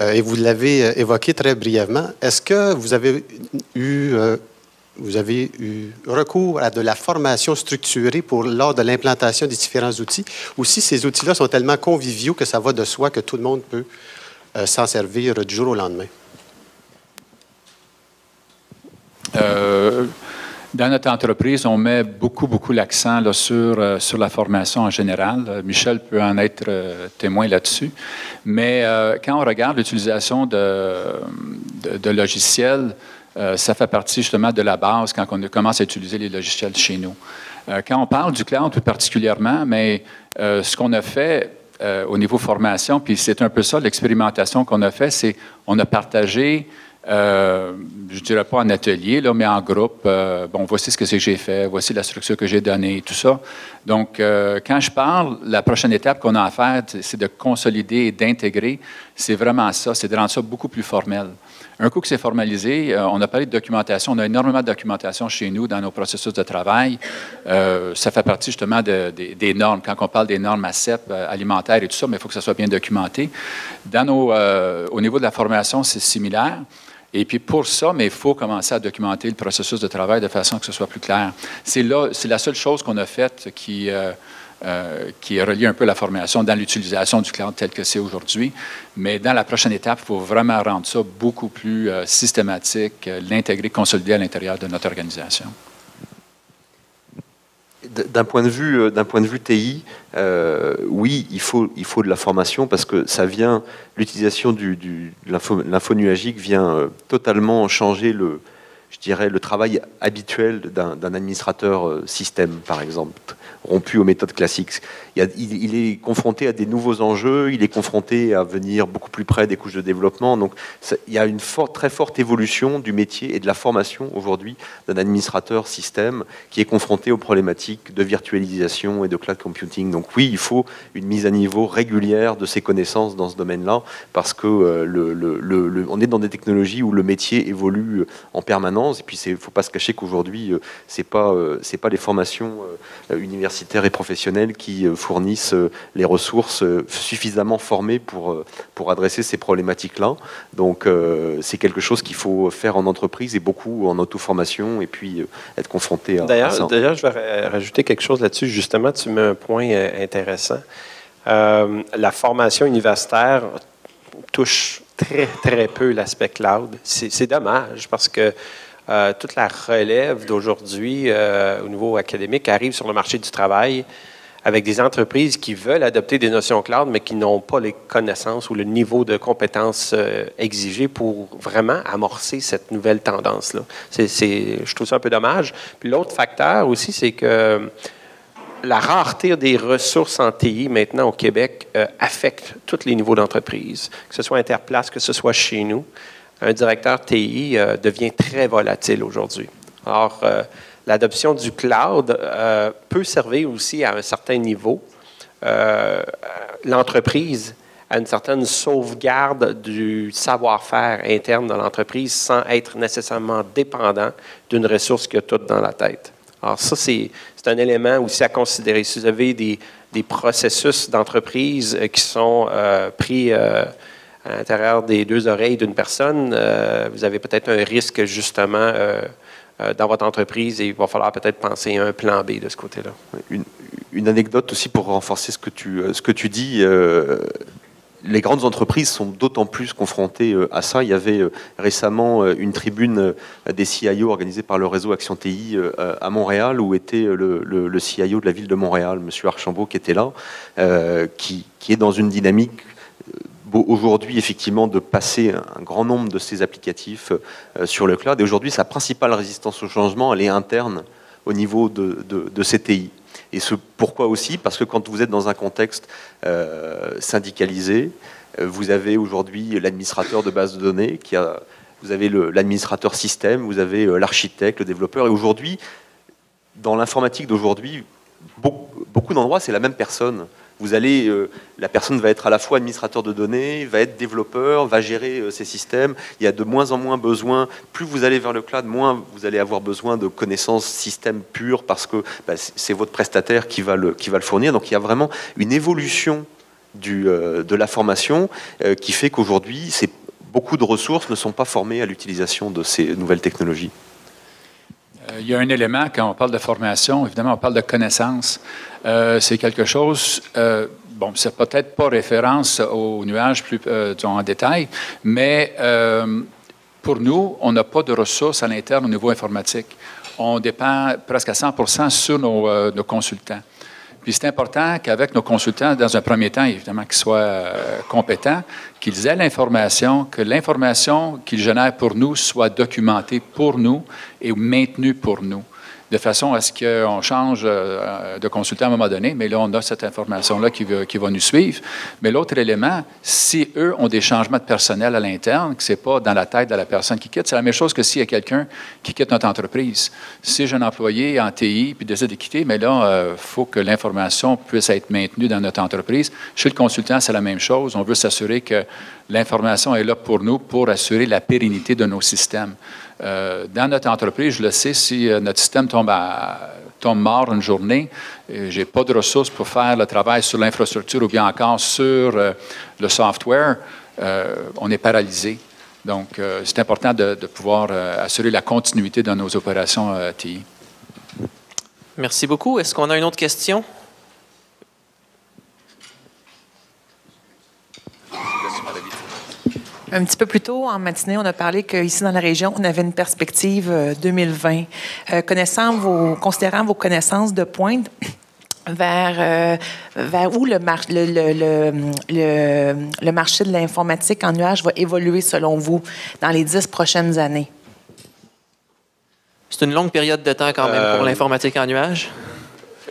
euh, et vous l'avez euh, évoqué très brièvement. Est-ce que vous avez eu, euh, vous avez eu recours à de la formation structurée pour, lors de l'implantation des différents outils ou si ces outils-là sont tellement conviviaux que ça va de soi que tout le monde peut euh, s'en servir du jour au lendemain? Euh, Dans notre entreprise, on met beaucoup, beaucoup l'accent sur, euh, sur la formation en général. Michel peut en être euh, témoin là-dessus. Mais euh, quand on regarde l'utilisation de, de, de logiciels, euh, ça fait partie justement de la base quand on commence à utiliser les logiciels chez nous. Euh, quand on parle du cloud tout particulièrement, mais euh, ce qu'on a fait euh, au niveau formation, puis c'est un peu ça l'expérimentation qu'on a fait, c'est qu'on a partagé... Euh, je ne dirais pas en atelier, là, mais en groupe. Euh, bon, voici ce que c'est que j'ai fait, voici la structure que j'ai donnée, tout ça. Donc, euh, quand je parle, la prochaine étape qu'on a à faire, c'est de consolider et d'intégrer. C'est vraiment ça, c'est de rendre ça beaucoup plus formel. Un coup que c'est formalisé, euh, on a parlé de documentation, on a énormément de documentation chez nous dans nos processus de travail. Euh, ça fait partie justement de, de, des normes. Quand on parle des normes A C E P euh, alimentaires et tout ça, mais il faut que ça soit bien documenté. Dans nos, euh, au niveau de la formation, c'est similaire. Et puis pour ça, mais il faut commencer à documenter le processus de travail de façon que ce soit plus clair. C'est là, c'est la seule chose qu'on a faite qui, euh, euh, qui relie un peu la formation dans l'utilisation du cloud tel que c'est aujourd'hui. Mais dans la prochaine étape, il faut vraiment rendre ça beaucoup plus euh, systématique, euh, l'intégrer, consolider à l'intérieur de notre organisation. D'un point de vue, d'un point de vue T I, euh, oui, il faut, il faut de la formation parce que ça vient, l'utilisation du, du, de l'info nuagique vient totalement changer le, je dirais, le travail habituel d'un administrateur système, par exemple, rompu aux méthodes classiques. Il, y a, il, il est confronté à des nouveaux enjeux, il est confronté à venir beaucoup plus près des couches de développement. Donc, ça, il y a une forte, très forte évolution du métier et de la formation aujourd'hui d'un administrateur système qui est confronté aux problématiques de virtualisation et de cloud computing. Donc oui, il faut une mise à niveau régulière de ses connaissances dans ce domaine-là parce que euh, le, le, le, le, on est dans des technologies où le métier évolue en permanence. Et puis, il ne faut pas se cacher qu'aujourd'hui, euh, ce n'est pas, euh, pas les formations euh, universitaires et professionnelles qui euh, fournissent euh, les ressources euh, suffisamment formées pour, euh, pour adresser ces problématiques-là. Donc, euh, c'est quelque chose qu'il faut faire en entreprise et beaucoup en auto-formation et puis euh, être confronté à, à ça. D'ailleurs, je vais rajouter quelque chose là-dessus. Justement, tu mets un point euh, intéressant. Euh, la formation universitaire touche très, très peu l'aspect cloud. C'est dommage parce que Euh, toute la relève d'aujourd'hui euh, au niveau académique arrive sur le marché du travail avec des entreprises qui veulent adopter des notions cloud, mais qui n'ont pas les connaissances ou le niveau de compétences euh, exigé pour vraiment amorcer cette nouvelle tendance-là. Je trouve ça un peu dommage. Puis l'autre facteur aussi, c'est que la rareté des ressources en T I maintenant au Québec euh, affecte tous les niveaux d'entreprise, que ce soit Interplace, que ce soit chez nous. Un directeur T I euh, devient très volatile aujourd'hui. Alors, euh, l'adoption du cloud euh, peut servir aussi à un certain niveau euh, l'entreprise à une certaine sauvegarde du savoir-faire interne de l'entreprise sans être nécessairement dépendant d'une ressource qu'il y a toute dans la tête. Alors ça, c'est un élément aussi à considérer. Si vous avez des, des processus d'entreprise qui sont euh, pris... Euh, à l'intérieur des deux oreilles d'une personne, euh, vous avez peut-être un risque justement euh, euh, dans votre entreprise et il va falloir peut-être penser à un plan B de ce côté-là. Une, une anecdote aussi pour renforcer ce que tu, ce que tu dis. Euh Les grandes entreprises sont d'autant plus confrontées à ça. Il y avait récemment une tribune des C I O organisée par le réseau Action T I à Montréal, où était le, le, le C I O de la ville de Montréal, M. Archambaud, qui était là, euh, qui, qui est dans une dynamique aujourd'hui, effectivement, de passer un grand nombre de ces applicatifs euh, sur le cloud. Et aujourd'hui, sa principale résistance au changement, elle est interne au niveau de, de, de C T I. Et ce pourquoi aussi? Parce que quand vous êtes dans un contexte euh, syndicalisé, vous avez aujourd'hui l'administrateur de base de données, qui a, vous avez l'administrateur système, vous avez l'architecte, le développeur. Et aujourd'hui, dans l'informatique d'aujourd'hui, beaucoup, beaucoup d'endroits, c'est la même personne. Vous allez, euh, la personne va être à la fois administrateur de données, va être développeur, va gérer euh, ses systèmes. Il y a de moins en moins besoin. Plus vous allez vers le cloud, moins vous allez avoir besoin de connaissances système pures parce que ben, c'est votre prestataire qui va, le, qui va le fournir. Donc il y a vraiment une évolution du, euh, de la formation euh, qui fait qu'aujourd'hui, beaucoup de ressources ne sont pas formées à l'utilisation de ces nouvelles technologies. Il y a un élément, quand on parle de formation, évidemment, on parle de connaissances. Euh, c'est quelque chose, euh, bon, c'est peut-être pas référence au nuage plus euh, en détail, mais euh, pour nous, on n'a pas de ressources à l'interne au niveau informatique. On dépend presque à cent pour cent sur nos, euh, nos consultants. Puis c'est important qu'avec nos consultants, dans un premier temps, évidemment, qu'ils soient euh, compétents, qu'ils aient l'information, que l'information qu'ils génèrent pour nous soit documentée pour nous et maintenue pour nous, de façon à ce qu'on change euh, de consultant à un moment donné, mais là, on a cette information-là qui, qui va nous suivre. Mais l'autre élément, si eux ont des changements de personnel à l'interne, que ce n'est pas dans la tête de la personne qui quitte, c'est la même chose que s'il y a quelqu'un qui quitte notre entreprise. Si j'ai un employé en T I puis décide de quitter, mais là, il euh, faut que l'information puisse être maintenue dans notre entreprise. Chez le consultant, c'est la même chose. On veut s'assurer que l'information est là pour nous pour assurer la pérennité de nos systèmes. Euh, dans notre entreprise, je le sais, si euh, notre système tombe, à, tombe mort une journée, euh, je n'ai pas de ressources pour faire le travail sur l'infrastructure ou bien encore sur euh, le software, euh, on est paralysé. Donc, euh, c'est important de, de pouvoir euh, assurer la continuité dans nos opérations euh, T I. Merci beaucoup. Est-ce qu'on a une autre question? Un petit peu plus tôt, en matinée, on a parlé qu'ici, dans la région, on avait une perspective euh, deux mille vingt. Euh, connaissant vos, considérant vos connaissances de pointe, vers, euh, vers où le, mar le, le, le, le, le marché de l'informatique en nuage va évoluer, selon vous, dans les dix prochaines années? C'est une longue période de temps, quand même, euh, pour l'informatique en nuage.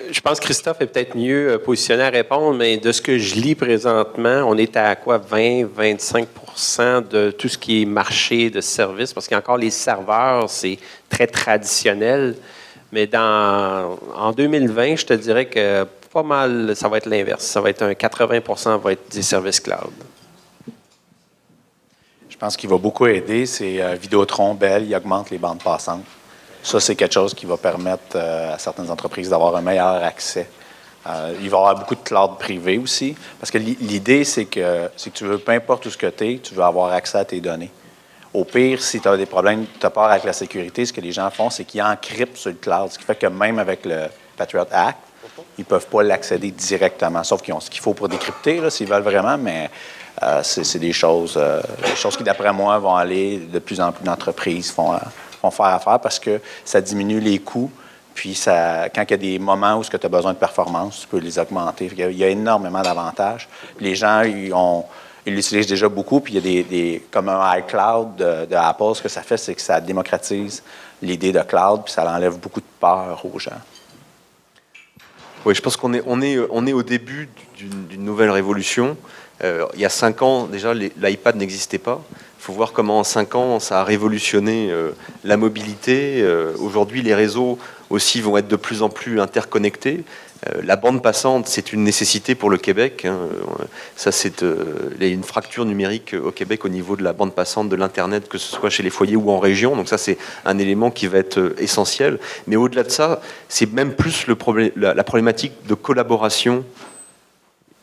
Je pense que Christophe est peut-être mieux positionné à répondre, mais de ce que je lis présentement, on est à quoi, vingt à vingt-cinq pour cent de tout ce qui est marché de services, parce qu'il y a encore les serveurs, c'est très traditionnel. Mais dans, en deux mille vingt, je te dirais que pas mal, ça va être l'inverse. Ça va être un quatre-vingts pour cent va être des services cloud. Je pense qu'il va beaucoup aider, c'est euh, Vidotron, Bell, il augmente les bandes passantes. Ça, c'est quelque chose qui va permettre euh, à certaines entreprises d'avoir un meilleur accès. Euh, il va y avoir beaucoup de cloud privés aussi, parce que l'idée, c'est que, c'est que tu veux, peu importe où ce que tu es, tu veux avoir accès à tes données. Au pire, si tu as des problèmes, tu as peur avec la sécurité, ce que les gens font, c'est qu'ils encryptent sur le cloud, ce qui fait que même avec le Patriot Act, ils ne peuvent pas l'accéder directement, sauf qu'ils ont ce qu'il faut pour décrypter, s'ils veulent vraiment, mais euh, c'est des choses, euh, des choses qui, d'après moi, vont aller, de plus en plus d'entreprises font... Euh, font faire affaire parce que ça diminue les coûts, puis ça, quand il y a des moments où tu as besoin de performance, tu peux les augmenter. Il y a, il y a énormément d'avantages. Les gens, ils ont, ils l'utilisent déjà beaucoup, puis il y a des, des comme un iCloud de, de Apple, ce que ça fait, c'est que ça démocratise l'idée de cloud, puis ça enlève beaucoup de peur aux gens. Oui, je pense qu'on est, on est, on est au début d'une nouvelle révolution. Euh, il y a cinq ans, déjà, l'iPad n'existait pas. Il faut voir comment en cinq ans, ça a révolutionné euh, la mobilité. Euh, Aujourd'hui, les réseaux aussi vont être de plus en plus interconnectés. Euh, la bande passante, c'est une nécessité pour le Québec. Hein. Ça, c'est euh, il y a une fracture numérique au Québec au niveau de la bande passante, de l'Internet, que ce soit chez les foyers ou en région. Donc ça, c'est un élément qui va être essentiel. Mais au-delà de ça, c'est même plus le problé- la, la problématique de collaboration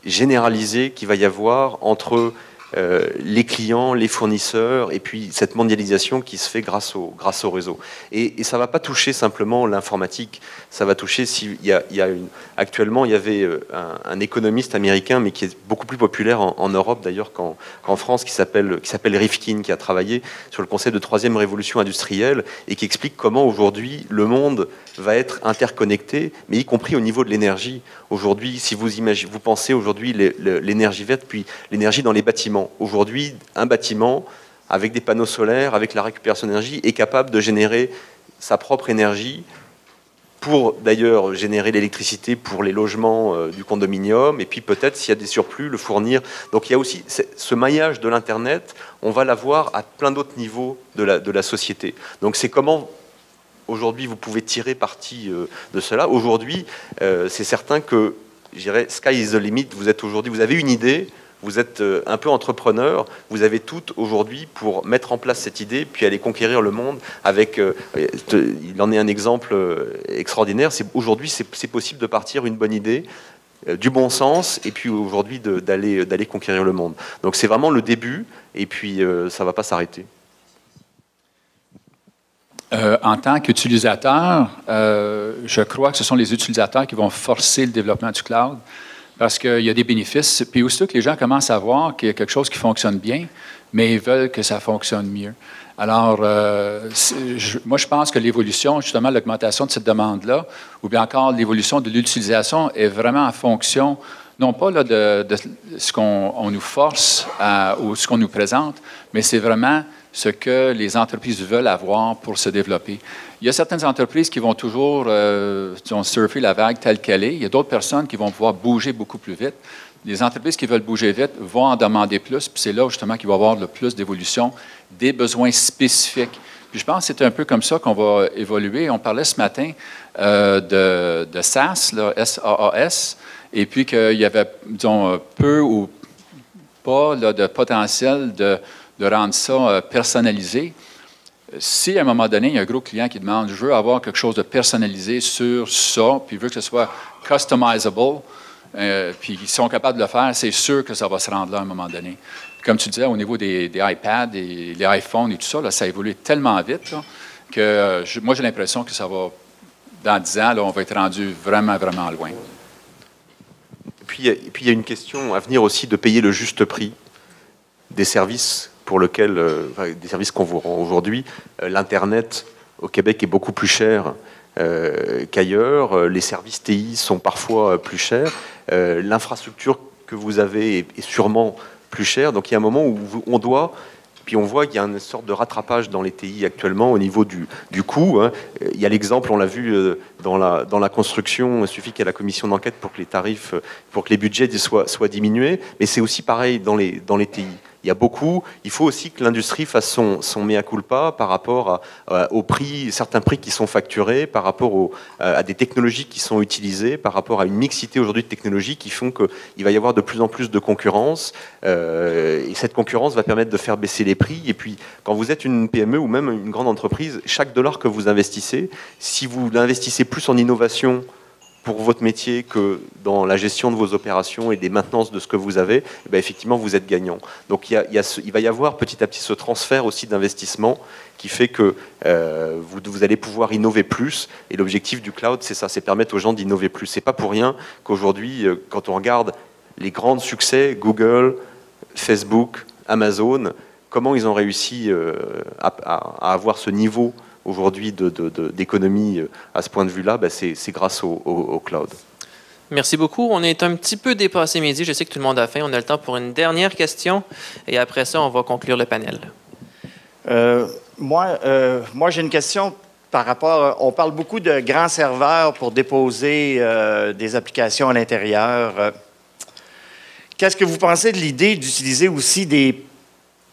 généralisée qu'il va y avoir entre... Euh, les clients, les fournisseurs, et puis cette mondialisation qui se fait grâce au, grâce au réseau. Et, et ça ne va pas toucher simplement l'informatique, ça va toucher, si, y a, y a une, actuellement il y avait un, un économiste américain, mais qui est beaucoup plus populaire en, en Europe d'ailleurs qu'en qu'en France, qui s'appelle Rifkin, qui a travaillé sur le concept de troisième révolution industrielle, et qui explique comment aujourd'hui le monde va être interconnecté, mais y compris au niveau de l'énergie. Aujourd'hui, si vous, imaginez, vous pensez aujourd'hui l'énergie verte, puis l'énergie dans les bâtiments. Aujourd'hui, un bâtiment, avec des panneaux solaires, avec la récupération d'énergie, est capable de générer sa propre énergie pour, d'ailleurs, générer l'électricité pour les logements euh, du condominium, et puis peut-être, s'il y a des surplus, le fournir. Donc, il y a aussi ce maillage de l'Internet, on va l'avoir à plein d'autres niveaux de la, de la société. Donc, c'est comment... Aujourd'hui, vous pouvez tirer parti euh, de cela. Aujourd'hui, euh, c'est certain que, je dirais, sky is the limit. Vous êtes aujourd'hui, vous avez une idée... Vous êtes un peu entrepreneur, vous avez tout aujourd'hui pour mettre en place cette idée, puis aller conquérir le monde avec... Euh, il en est un exemple extraordinaire. Aujourd'hui, c'est possible de partir une bonne idée, euh, du bon sens, et puis aujourd'hui d'aller d'aller conquérir le monde. Donc c'est vraiment le début, et puis euh, ça ne va pas s'arrêter. Euh, en tant qu'utilisateur, euh, je crois que ce sont les utilisateurs qui vont forcer le développement du cloud. Parce qu'il y a des bénéfices. Puis aussitôt que les gens commencent à voir qu'il y a quelque chose qui fonctionne bien, mais ils veulent que ça fonctionne mieux. Alors, euh, je, moi, je pense que l'évolution, justement, l'augmentation de cette demande-là, ou bien encore l'évolution de l'utilisation est vraiment en fonction, non pas là, de, de ce qu'on nous force à, ou ce qu'on nous présente, mais c'est vraiment ce que les entreprises veulent avoir pour se développer. Il y a certaines entreprises qui vont toujours euh, surfer la vague telle qu'elle est. Il y a d'autres personnes qui vont pouvoir bouger beaucoup plus vite. Les entreprises qui veulent bouger vite vont en demander plus, puis c'est là justement qu'il va y avoir le plus d'évolution des besoins spécifiques. Puis je pense que c'est un peu comme ça qu'on va évoluer. On parlait ce matin euh, de, de SaaS, là, S A A S, et puis qu'il y avait, disons, peu ou pas là, de potentiel de, de rendre ça euh, personnalisé. Si, à un moment donné, il y a un gros client qui demande « Je veux avoir quelque chose de personnalisé sur ça, puis il veut que ce soit customizable », Euh, puis ils sont capables de le faire, c'est sûr que ça va se rendre là à un moment donné. Comme tu disais, au niveau des, des iPads, des, des iPhones et tout ça, là, ça a évolué tellement vite là, que euh, je, moi j'ai l'impression que ça va, dans dix ans, là, on va être rendu vraiment, vraiment loin. Et puis, et puis il y a une question à venir aussi de payer le juste prix des services pour lesquels, euh, enfin, des services qu'on vous rend aujourd'hui. Euh, L'Internet au Québec est beaucoup plus cher Euh, qu'ailleurs, euh, les services T I sont parfois euh, plus chers, euh, l'infrastructure que vous avez est, est sûrement plus chère, donc il y a un moment où vous, on doit, puis on voit qu'il y a une sorte de rattrapage dans les T I actuellement au niveau du, du coût, hein. Il y a l'exemple, on l'a vu euh, dans, la, dans la construction, il suffit qu'il y ait la commission d'enquête pour que les tarifs, pour que les budgets soient, soient diminués, mais c'est aussi pareil dans les, dans les T I. Il y a beaucoup, il faut aussi que l'industrie fasse son, son mea culpa par rapport à, à, aux prix, certains prix qui sont facturés, par rapport au, à des technologies qui sont utilisées, par rapport à une mixité aujourd'hui de technologies qui font qu'il va y avoir de plus en plus de concurrence, euh, et cette concurrence va permettre de faire baisser les prix, et puis quand vous êtes une P M E ou même une grande entreprise, chaque dollar que vous investissez, si vous l'investissez plus en innovation pour votre métier que dans la gestion de vos opérations et des maintenances de ce que vous avez, eh bien, effectivement, vous êtes gagnant. Donc, il, y a, il, y a ce, il va y avoir petit à petit ce transfert aussi d'investissement qui fait que euh, vous, vous allez pouvoir innover plus. Et l'objectif du cloud, c'est ça, c'est permettre aux gens d'innover plus. C'est pas pour rien qu'aujourd'hui, quand on regarde les grands succès, Google, Facebook, Amazon, comment ils ont réussi euh, à, à, à avoir ce niveau aujourd'hui de, de, de, d'économie à ce point de vue-là, ben c'est grâce au, au, au cloud. Merci beaucoup. On est un petit peu dépassé midi. Je sais que tout le monde a faim. On a le temps pour une dernière question et après ça, on va conclure le panel. Euh, moi, euh, moi j'ai une question par rapport... On parle beaucoup de grands serveurs pour déposer euh, des applications à l'intérieur. Qu'est-ce que vous pensez de l'idée d'utiliser aussi des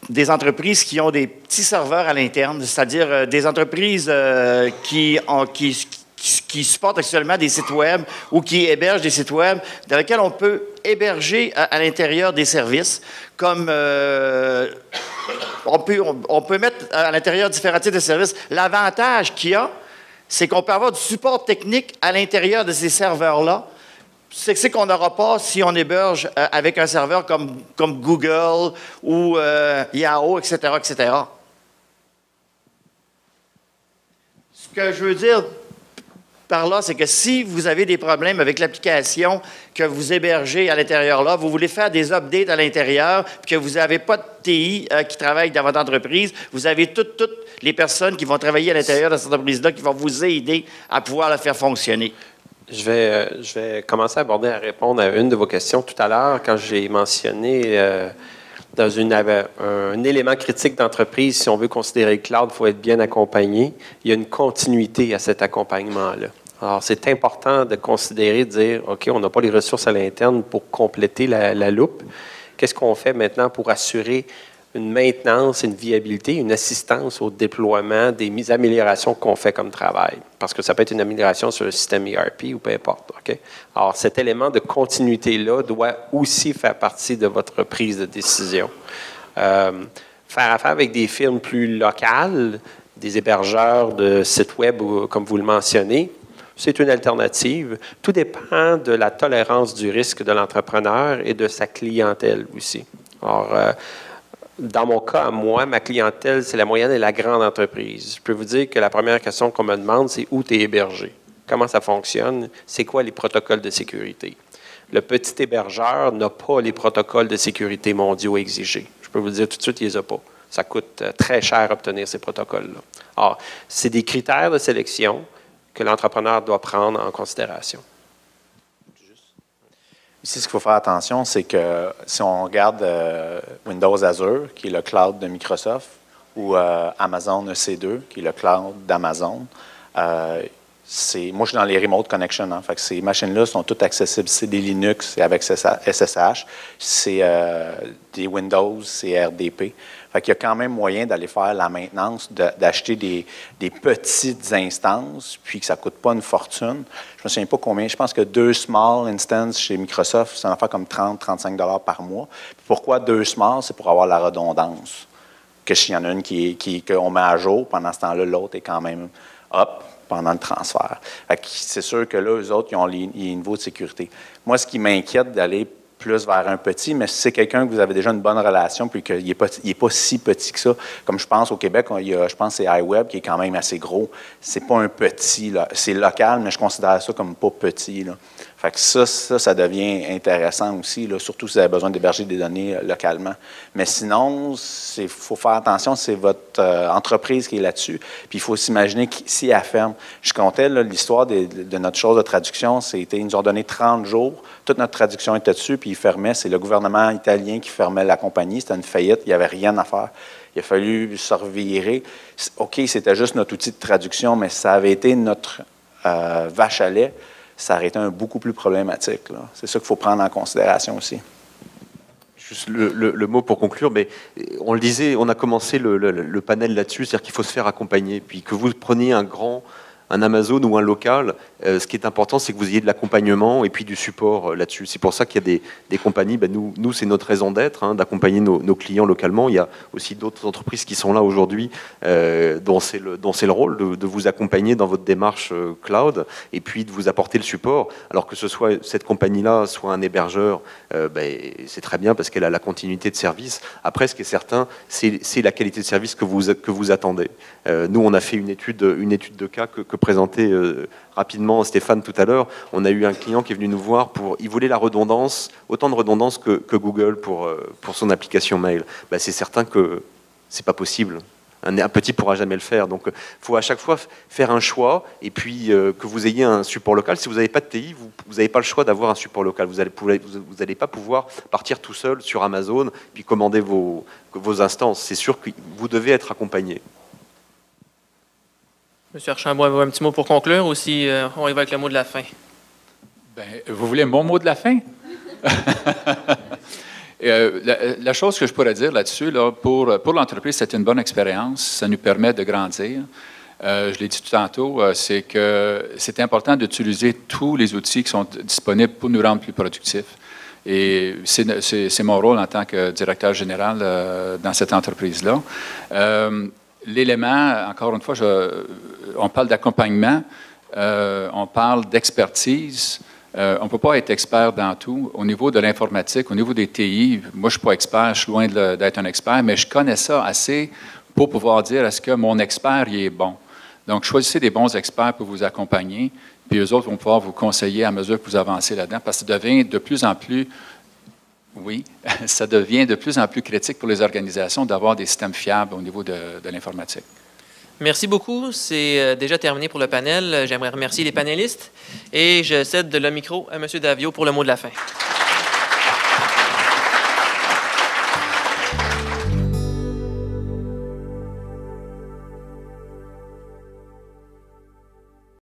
des entreprises qui ont des petits serveurs à l'interne, c'est-à-dire euh, des entreprises euh, qui, ont, qui, qui, qui supportent actuellement des sites web ou qui hébergent des sites web dans lesquels on peut héberger à, à l'intérieur des services, comme euh, on, peut, on, on peut mettre à l'intérieur différents types de services. L'avantage qu'il y a, c'est qu'on peut avoir du support technique à l'intérieur de ces serveurs-là. C'est qu'on n'aura pas si on héberge euh, avec un serveur comme, comme Google ou euh, Yahoo, et cetera, et cetera. Ce que je veux dire par là, c'est que si vous avez des problèmes avec l'application que vous hébergez à l'intérieur là, vous voulez faire des updates à l'intérieur, puis que vous n'avez pas de T I euh, qui travaille dans votre entreprise, vous avez toutes, toutes les personnes qui vont travailler à l'intérieur de cette entreprise-là qui vont vous aider à pouvoir la faire fonctionner. Je vais, je vais commencer à aborder, à répondre à une de vos questions tout à l'heure. Quand j'ai mentionné euh, dans une, un élément critique d'entreprise, si on veut considérer le cloud, il faut être bien accompagné. Il y a une continuité à cet accompagnement-là. Alors, c'est important de considérer, de dire, OK, on n'a pas les ressources à l'interne pour compléter la, la loupe. Qu'est-ce qu'on fait maintenant pour assurer une maintenance, une viabilité, une assistance au déploiement des mises améliorations qu'on fait comme travail. Parce que ça peut être une amélioration sur le système E R P ou peu importe. Okay? Alors, cet élément de continuité-là doit aussi faire partie de votre prise de décision. Euh, faire affaire avec des firmes plus locales, des hébergeurs de sites web, comme vous le mentionnez, c'est une alternative. Tout dépend de la tolérance du risque de l'entrepreneur et de sa clientèle aussi. Alors, euh, dans mon cas, moi, ma clientèle, c'est la moyenne et la grande entreprise. Je peux vous dire que la première question qu'on me demande, c'est où tu es hébergé, comment ça fonctionne, c'est quoi les protocoles de sécurité. Le petit hébergeur n'a pas les protocoles de sécurité mondiaux exigés. Je peux vous le dire tout de suite, il ne les a pas. Ça coûte très cher à obtenir ces protocoles-là. Or, c'est des critères de sélection que l'entrepreneur doit prendre en considération. Ici, ce qu'il faut faire attention, c'est que si on regarde euh, Windows Azure, qui est le cloud de Microsoft, ou euh, Amazon E C deux, qui est le cloud d'Amazon, euh, moi, je suis dans les remote connections. Hein, fait que ces machines-là sont toutes accessibles. C'est des Linux, c'est avec S S H, c'est euh, des Windows, c'est R D P. Fait qu'il y a quand même moyen d'aller faire la maintenance, d'acheter de, des, des petites instances, puis que ça ne coûte pas une fortune. Je ne me souviens pas combien. Je pense que deux small instances chez Microsoft, ça en fait comme trente à trente-cinq dollars par mois. Puis pourquoi deux small? C'est pour avoir la redondance. Que s'il y en a une qui, qui, qu'on met à jour, pendant ce temps-là, l'autre est quand même up pendant le transfert. C'est sûr que là, eux autres, ils ont les, les niveaux de sécurité. Moi, ce qui m'inquiète d'aller plus vers un petit, mais si c'est quelqu'un que vous avez déjà une bonne relation, puis qu'il n'est pas, pas si petit que ça, comme je pense au Québec, on, il y a, je pense que c'est iWeb qui est quand même assez gros. C'est pas un petit, c'est local, mais je considère ça comme pas petit. Là. Fait que ça, ça, ça devient intéressant aussi, là, surtout si vous avez besoin d'héberger des données euh, localement. Mais sinon, il faut faire attention, c'est votre euh, entreprise qui est là-dessus. Puis il faut s'imaginer si elle ferme. Je comptais l'histoire de, de notre chose de traduction, c'était, ils nous ont donné trente jours, toute notre traduction était dessus, puis ils fermaient. C'est le gouvernement italien qui fermait la compagnie, c'était une faillite, il n'y avait rien à faire. Il a fallu se revirer. OK, c'était juste notre outil de traduction, mais ça avait été notre euh, vache à lait. Ça aurait été un beaucoup plus problématique. C'est ça qu'il faut prendre en considération aussi. Juste le, le, le mot pour conclure, mais on le disait, on a commencé le, le, le panel là-dessus, c'est-à-dire qu'il faut se faire accompagner. Puis que vous preniez un grand, un Amazon ou un local, euh, ce qui est important, c'est que vous ayez de l'accompagnement et puis du support euh, là-dessus. C'est pour ça qu'il y a des, des compagnies, ben nous, nous c'est notre raison d'être, hein, d'accompagner nos, nos clients localement. Il y a aussi d'autres entreprises qui sont là aujourd'hui, euh, dont c'est le, dont c'est le rôle de, de vous accompagner dans votre démarche euh, cloud et puis de vous apporter le support. Alors que ce soit cette compagnie-là, soit un hébergeur, euh, ben, c'est très bien parce qu'elle a la continuité de service. Après, ce qui est certain, c'est la qualité de service que vous, que vous attendez. Euh, nous, on a fait une étude, une étude de cas que, que présenté euh, rapidement Stéphane tout à l'heure. On a eu un client qui est venu nous voir pour, il voulait la redondance, autant de redondance que, que Google pour, euh, pour son application mail. Ben, c'est certain que c'est pas possible. Un, un petit pourra jamais le faire. Donc, il faut à chaque fois faire un choix et puis euh, que vous ayez un support local. Si vous n'avez pas de T I, vous n'avez pas le choix d'avoir un support local. Vous n'allez vous, vous allez pas pouvoir partir tout seul sur Amazon puis commander vos, vos instances. C'est sûr que vous devez être accompagné. Monsieur Chambaud, un petit mot pour conclure ou si euh, on y va avec le mot de la fin? Bien, vous voulez mon mot de la fin? euh, la, la chose que je pourrais dire là-dessus, là, pour, pour l'entreprise, c'est une bonne expérience. Ça nous permet de grandir. Euh, je l'ai dit tout tantôt, euh, c'est que c'est important d'utiliser tous les outils qui sont disponibles pour nous rendre plus productifs. Et c'est mon rôle en tant que directeur général euh, dans cette entreprise-là. Euh, L'élément, encore une fois, je, on parle d'accompagnement, euh, on parle d'expertise. Euh, on ne peut pas être expert dans tout. Au niveau de l'informatique, au niveau des T I, moi, je ne suis pas expert, je suis loin d'être un expert, mais je connais ça assez pour pouvoir dire est-ce que mon expert il est bon. Donc, choisissez des bons experts pour vous accompagner, puis eux autres vont pouvoir vous conseiller à mesure que vous avancez là-dedans, parce que ça devient de plus en plus... Oui, ça devient de plus en plus critique pour les organisations d'avoir des systèmes fiables au niveau de, de l'informatique. Merci beaucoup. C'est déjà terminé pour le panel. J'aimerais remercier les panélistes et je cède le micro à M. Daviot pour le mot de la fin.